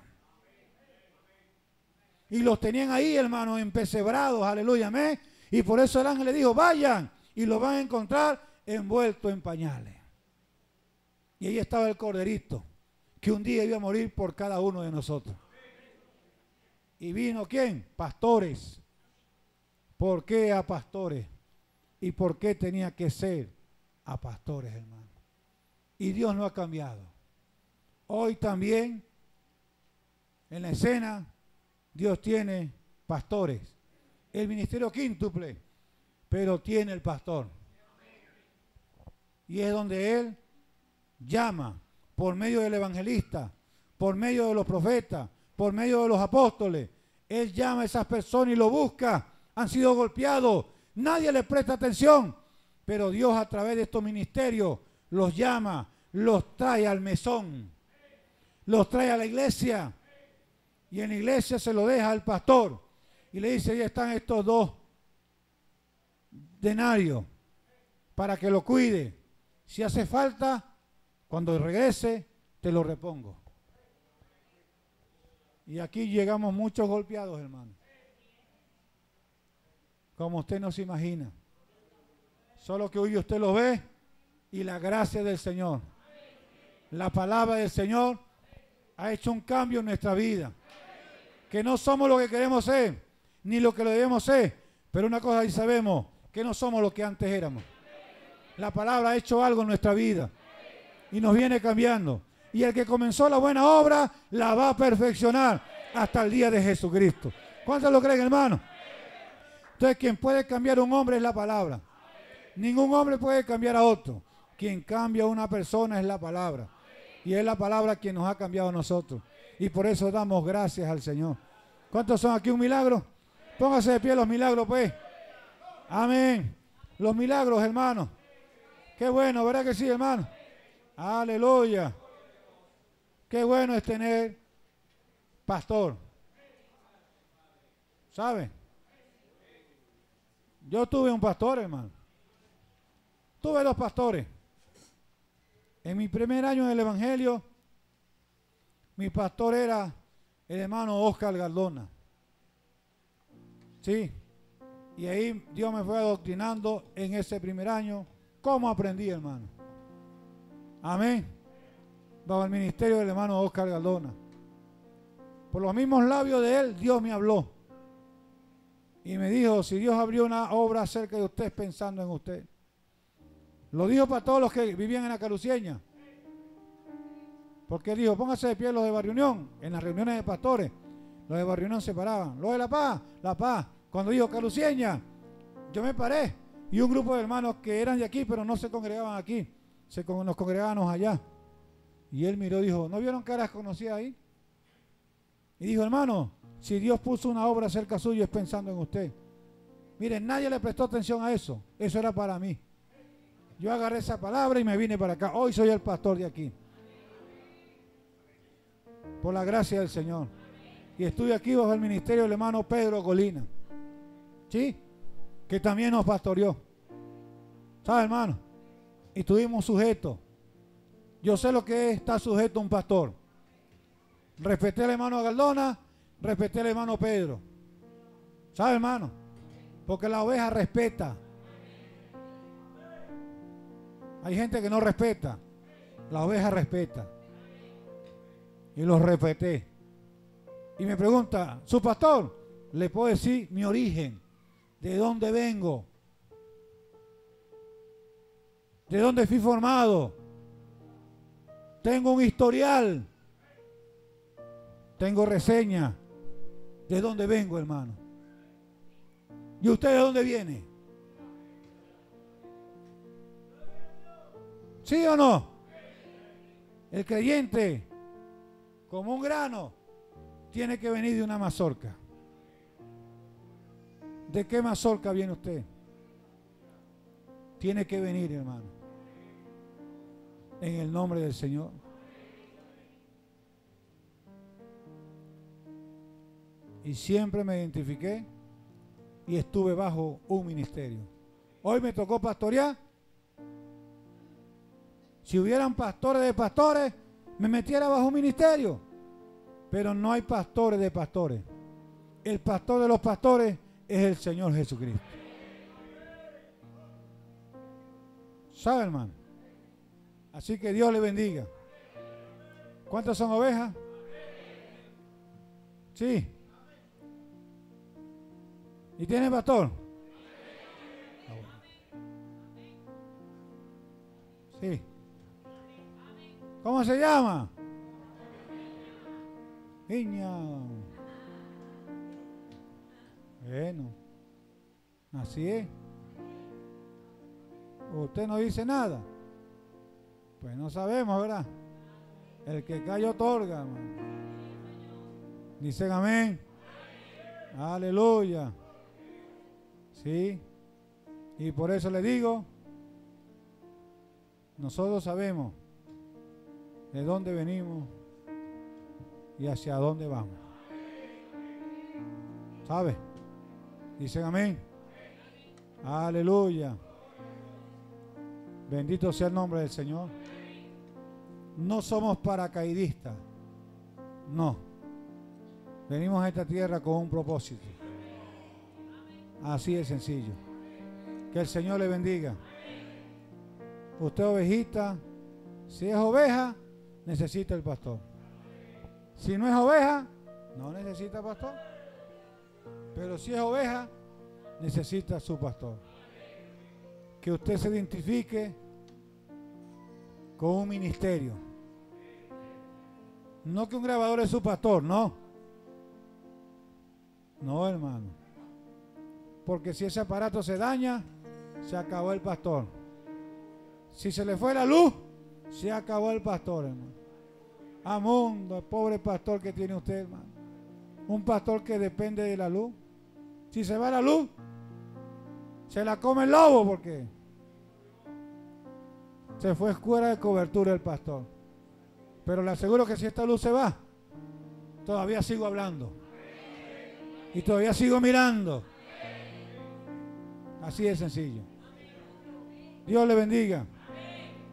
Y los tenían ahí, hermanos, empesebrados, aleluya, amén. Y por eso el ángel le dijo, vayan y lo van a encontrar envuelto en pañales. Y ahí estaba el corderito que un día iba a morir por cada uno de nosotros. ¿Y vino quién? Pastores. ¿Por qué a pastores? ¿Y por qué tenía que ser a pastores, hermano. Y Dios no ha cambiado. Hoy también, en la escena, Dios tiene pastores. El ministerio quíntuple, pero tiene el pastor. Y es donde Él llama, por medio del evangelista, por medio de los profetas, por medio de los apóstoles. Él llama a esas personas y lo busca. Han sido golpeados. Nadie les presta atención. Pero Dios, a través de estos ministerios, los llama, los trae al mesón, los trae a la iglesia. Y en la iglesia se lo deja al pastor. Y le dice, ya están estos 2 denarios para que lo cuide. Si hace falta, cuando regrese, te lo repongo. Y aquí llegamos muchos golpeados, hermano. Como usted no se imagina. Solo que hoy usted lo ve y la gracia del Señor. La palabra del Señor ha hecho un cambio en nuestra vida. Que no somos lo que queremos ser, ni lo que lo debemos ser. Pero una cosa sí sabemos, que no somos lo que antes éramos. La palabra ha hecho algo en nuestra vida. Y nos viene cambiando. Y el que comenzó la buena obra, la va a perfeccionar hasta el día de Jesucristo. ¿Cuántos lo creen, hermano? Entonces, quien puede cambiar a un hombre es la palabra. Ningún hombre puede cambiar a otro. Quien cambia a una persona es la palabra. Y es la palabra quien nos ha cambiado a nosotros. Y por eso damos gracias al Señor. ¿Cuántos son aquí un milagro? Póngase de pie los milagros, pues. Amén. Los milagros, hermano. Qué bueno, ¿verdad que sí, hermano? Aleluya. Qué bueno es tener pastor. ¿Sabe? Yo tuve un pastor, hermano. Tuve 2 pastores. En mi primer año en el evangelio, mi pastor era el hermano Oscar Galdona. Sí. Y ahí Dios me fue adoctrinando en ese primer año. ¿Cómo aprendí, hermano? Amén. Bajo el ministerio del hermano Oscar Galdona. Por los mismos labios de él, Dios me habló. Y me dijo, si Dios abrió una obra acerca de usted, pensando en usted. Lo dijo para todos los que vivían en la Carucieña. Porque dijo, póngase de pie los de Barrio Unión, en las reuniones de pastores. Los de Barrio Unión se paraban. Los de La Paz, La Paz. Cuando dijo Carucieña, yo me paré. Y un grupo de hermanos que eran de aquí, pero no se congregaban aquí. Nos congregábamos allá. Y él miró y dijo, ¿no vieron caras conocidas ahí? Y dijo, hermano, si Dios puso una obra cerca suyo es pensando en usted. Miren, nadie le prestó atención a eso. Eso era para mí. Yo agarré esa palabra y me vine para acá. Hoy soy el pastor de aquí. Por la gracia del Señor. Y estuve aquí bajo el ministerio del hermano Pedro Colina. ¿Sí? Que también nos pastoreó. ¿Sabe, hermano? Y estuvimos sujetos. Yo sé lo que es estar sujeto a un pastor. Respeté al hermano Galdona, respeté al hermano Pedro. ¿Sabe, hermano? Porque la oveja respeta. Hay gente que no respeta. La oveja respeta. Y los respeté. Y me pregunta, ¿su pastor? Le puedo decir mi origen. ¿De dónde vengo? ¿De dónde fui formado? Tengo un historial. Tengo reseña. ¿De dónde vengo, hermano? ¿Y usted de dónde viene? ¿Sí o no? El creyente, como un grano, tiene que venir de una mazorca. ¿De qué mazorca viene usted? Tiene que venir, hermano. En el nombre del Señor. Y siempre me identifiqué y estuve bajo un ministerio. Hoy me tocó pastorear. Si hubieran pastores de pastores, me metiera bajo un ministerio. Pero no hay pastores de pastores. El pastor de los pastores es el Señor Jesucristo. ¿Sabe, hermano? Así que Dios le bendiga. ¿Cuántas son ovejas? Sí. ¿Y tiene pastor? Sí. ¿Cómo se llama? Niña. Bueno, así es. Usted no dice nada. Pues no sabemos, ¿verdad? El que calla otorga, hermano. Dicen amén. Amén. Aleluya. Sí. Y por eso le digo, nosotros sabemos de dónde venimos y hacia dónde vamos. ¿Sabe? Dicen amén. Amén. Aleluya. Amén. Bendito sea el nombre del Señor. Amén. No somos paracaidistas. No. Venimos a esta tierra con un propósito. Así de sencillo. Que el Señor le bendiga. Usted es ovejita. Si es oveja, necesita el pastor. Si no es oveja, no necesita pastor. Pero si es oveja, necesita su pastor. Que usted se identifique con un ministerio. No que un grabador es su pastor, no. No, hermano, porque si ese aparato se daña, se acabó el pastor. Si se le fue la luz, se acabó el pastor, hermano. Amundo, el pobre pastor que tiene usted, hermano. Un pastor que depende de la luz. Si se va la luz, se la come el lobo, porque se fue fuera de cobertura el pastor. Pero le aseguro que si esta luz se va, todavía sigo hablando. Y todavía sigo mirando. Así de sencillo. Dios le bendiga.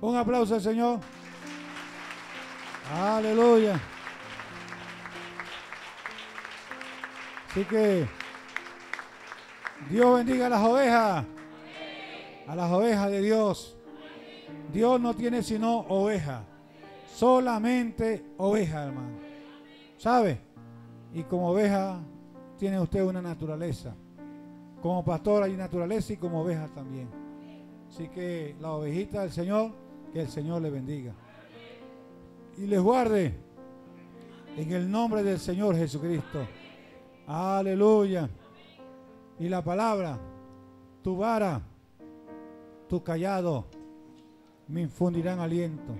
Un aplauso al Señor. Aleluya. Así que Dios bendiga a las ovejas. A las ovejas de Dios. Dios no tiene sino ovejas. Solamente ovejas, hermano. ¿Sabe? Y como oveja tiene usted una naturaleza. Como pastor hay naturaleza y como oveja también. Así que la ovejita del Señor, que el Señor le bendiga y les guarde en el nombre del Señor Jesucristo. Aleluya. Y la palabra, tu vara, tu callado me infundirán aliento.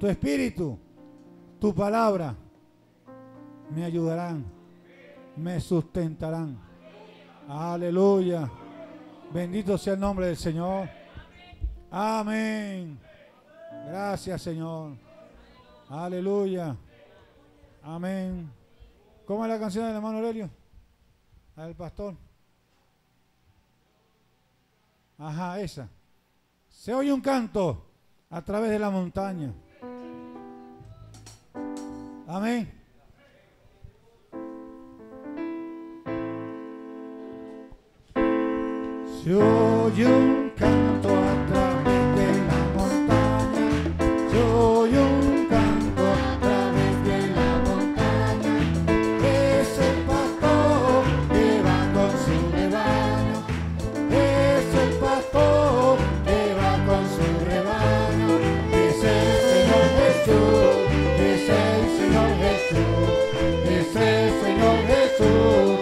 Tu espíritu, tu palabra me ayudarán, me sustentarán. Aleluya. Bendito sea el nombre del Señor. Amén. Gracias, Señor. Aleluya. Amén. ¿Cómo es la canción del hermano Aurelio? La del pastor. Ajá, esa. Se oye un canto a través de la montaña. Amén. Se oye un canto a través de la montaña, se oye un canto a través de la montaña, es el pastor que va con su rebaño, es el pastor que va con su rebaño, es el Señor Jesús, es el Señor Jesús, es el Señor Jesús.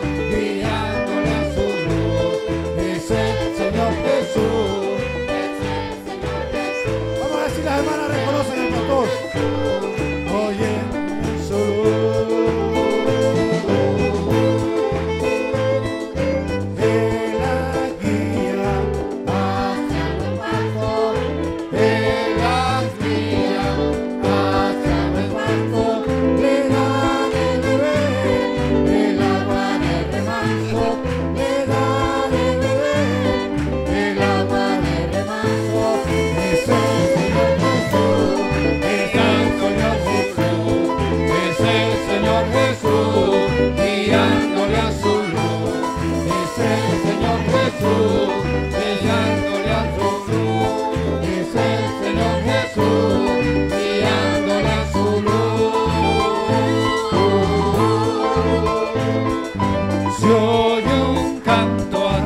Se oye un canto a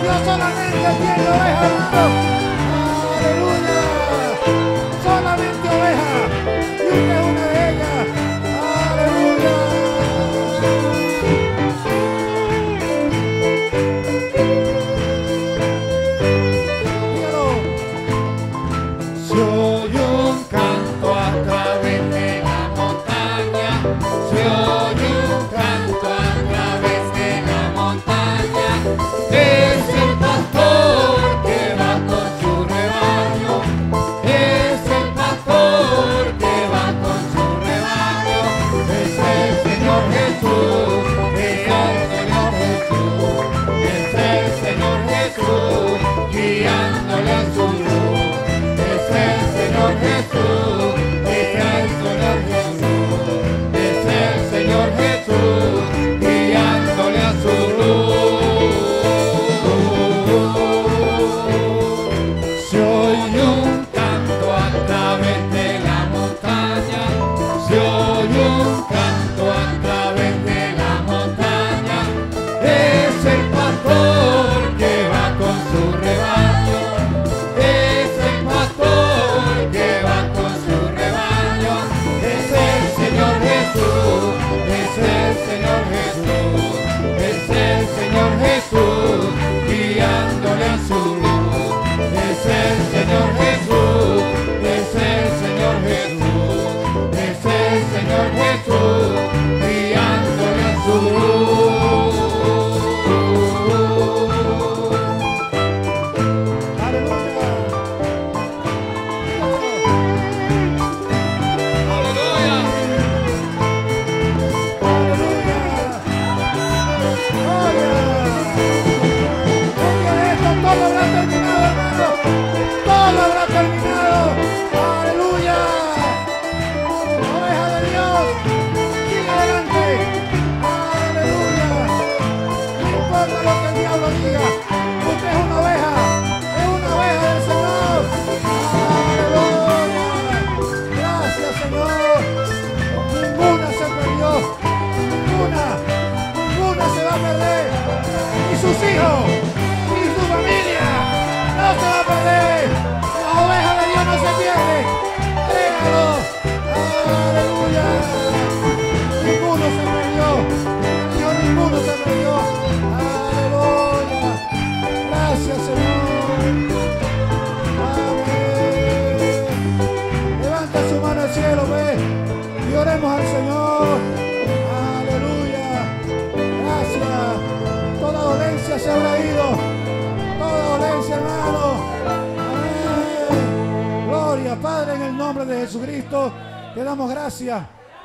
Dios, no solamente tiene oveja, hermano. Aleluya. Solamente oveja. Y usted es una de ellas. Aleluya. Dígalo. Se oye un canto a través de la montaña. Se oye un canto a través de la montaña.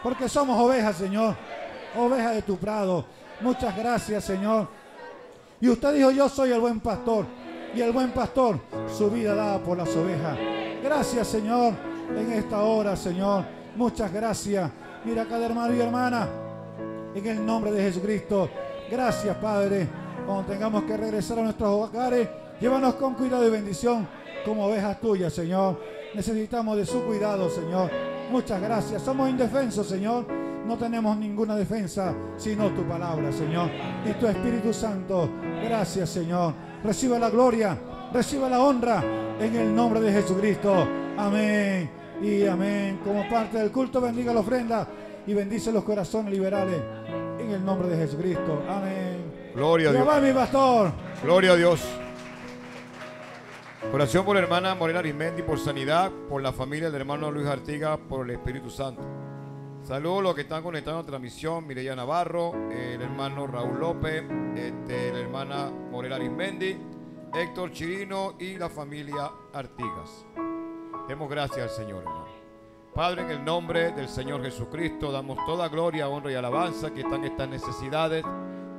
Porque somos ovejas, Señor, ovejas de tu prado. Muchas gracias, Señor. Y usted dijo: yo soy el buen pastor, y el buen pastor su vida da por las ovejas. Gracias, Señor, en esta hora, Señor, muchas gracias. Mira cada hermano y hermana, en el nombre de Jesucristo. Gracias, Padre. Cuando tengamos que regresar a nuestros hogares, llévanos con cuidado y bendición como ovejas tuyas, Señor. Necesitamos de su cuidado, Señor. Muchas gracias. Somos indefensos, Señor. No tenemos ninguna defensa sino tu palabra, Señor, y tu Espíritu Santo. Gracias, Señor. Reciba la gloria, reciba la honra en el nombre de Jesucristo. Amén y amén. Como parte del culto, bendiga la ofrenda y bendice los corazones liberales en el nombre de Jesucristo. Amén. Gloria a Dios. Jehová mi pastor. Gloria a Dios. Oración por la hermana Morena Arismendi, por sanidad, por la familia del hermano Luis Artiga, por el Espíritu Santo. Saludos a los que están conectados a la transmisión: Mireya Navarro, el hermano Raúl López, la hermana Morena Arismendi, Héctor Chirino y la familia Artigas. Demos gracias al Señor, hermano. Padre, en el nombre del Señor Jesucristo, damos toda gloria, honra y alabanza que están estas necesidades,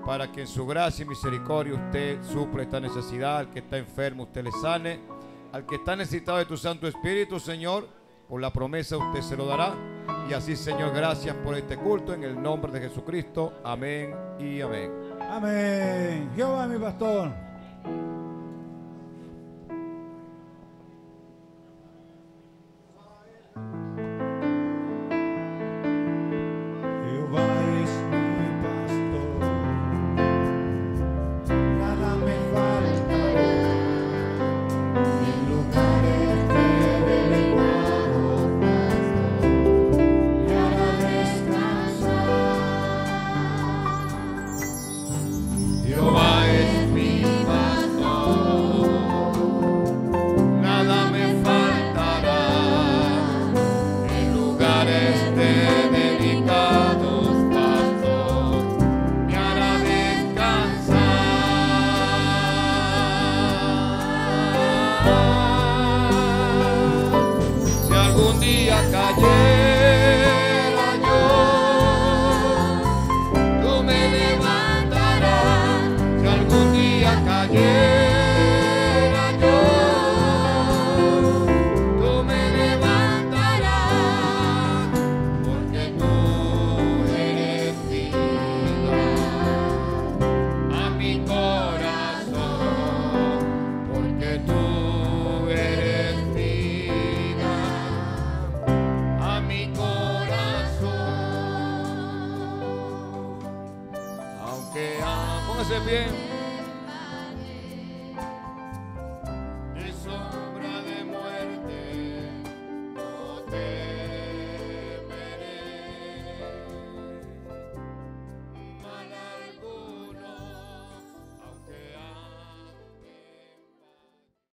para que en su gracia y misericordia usted suple esta necesidad. Al que está enfermo, usted le sane. Al que está necesitado de tu Santo Espíritu, Señor, por la promesa usted se lo dará. Y así, Señor, gracias por este culto, en el nombre de Jesucristo. Amén y amén. Amén. Jehová mi pastor. Jehová es mi pastor. Nada me falta. bien.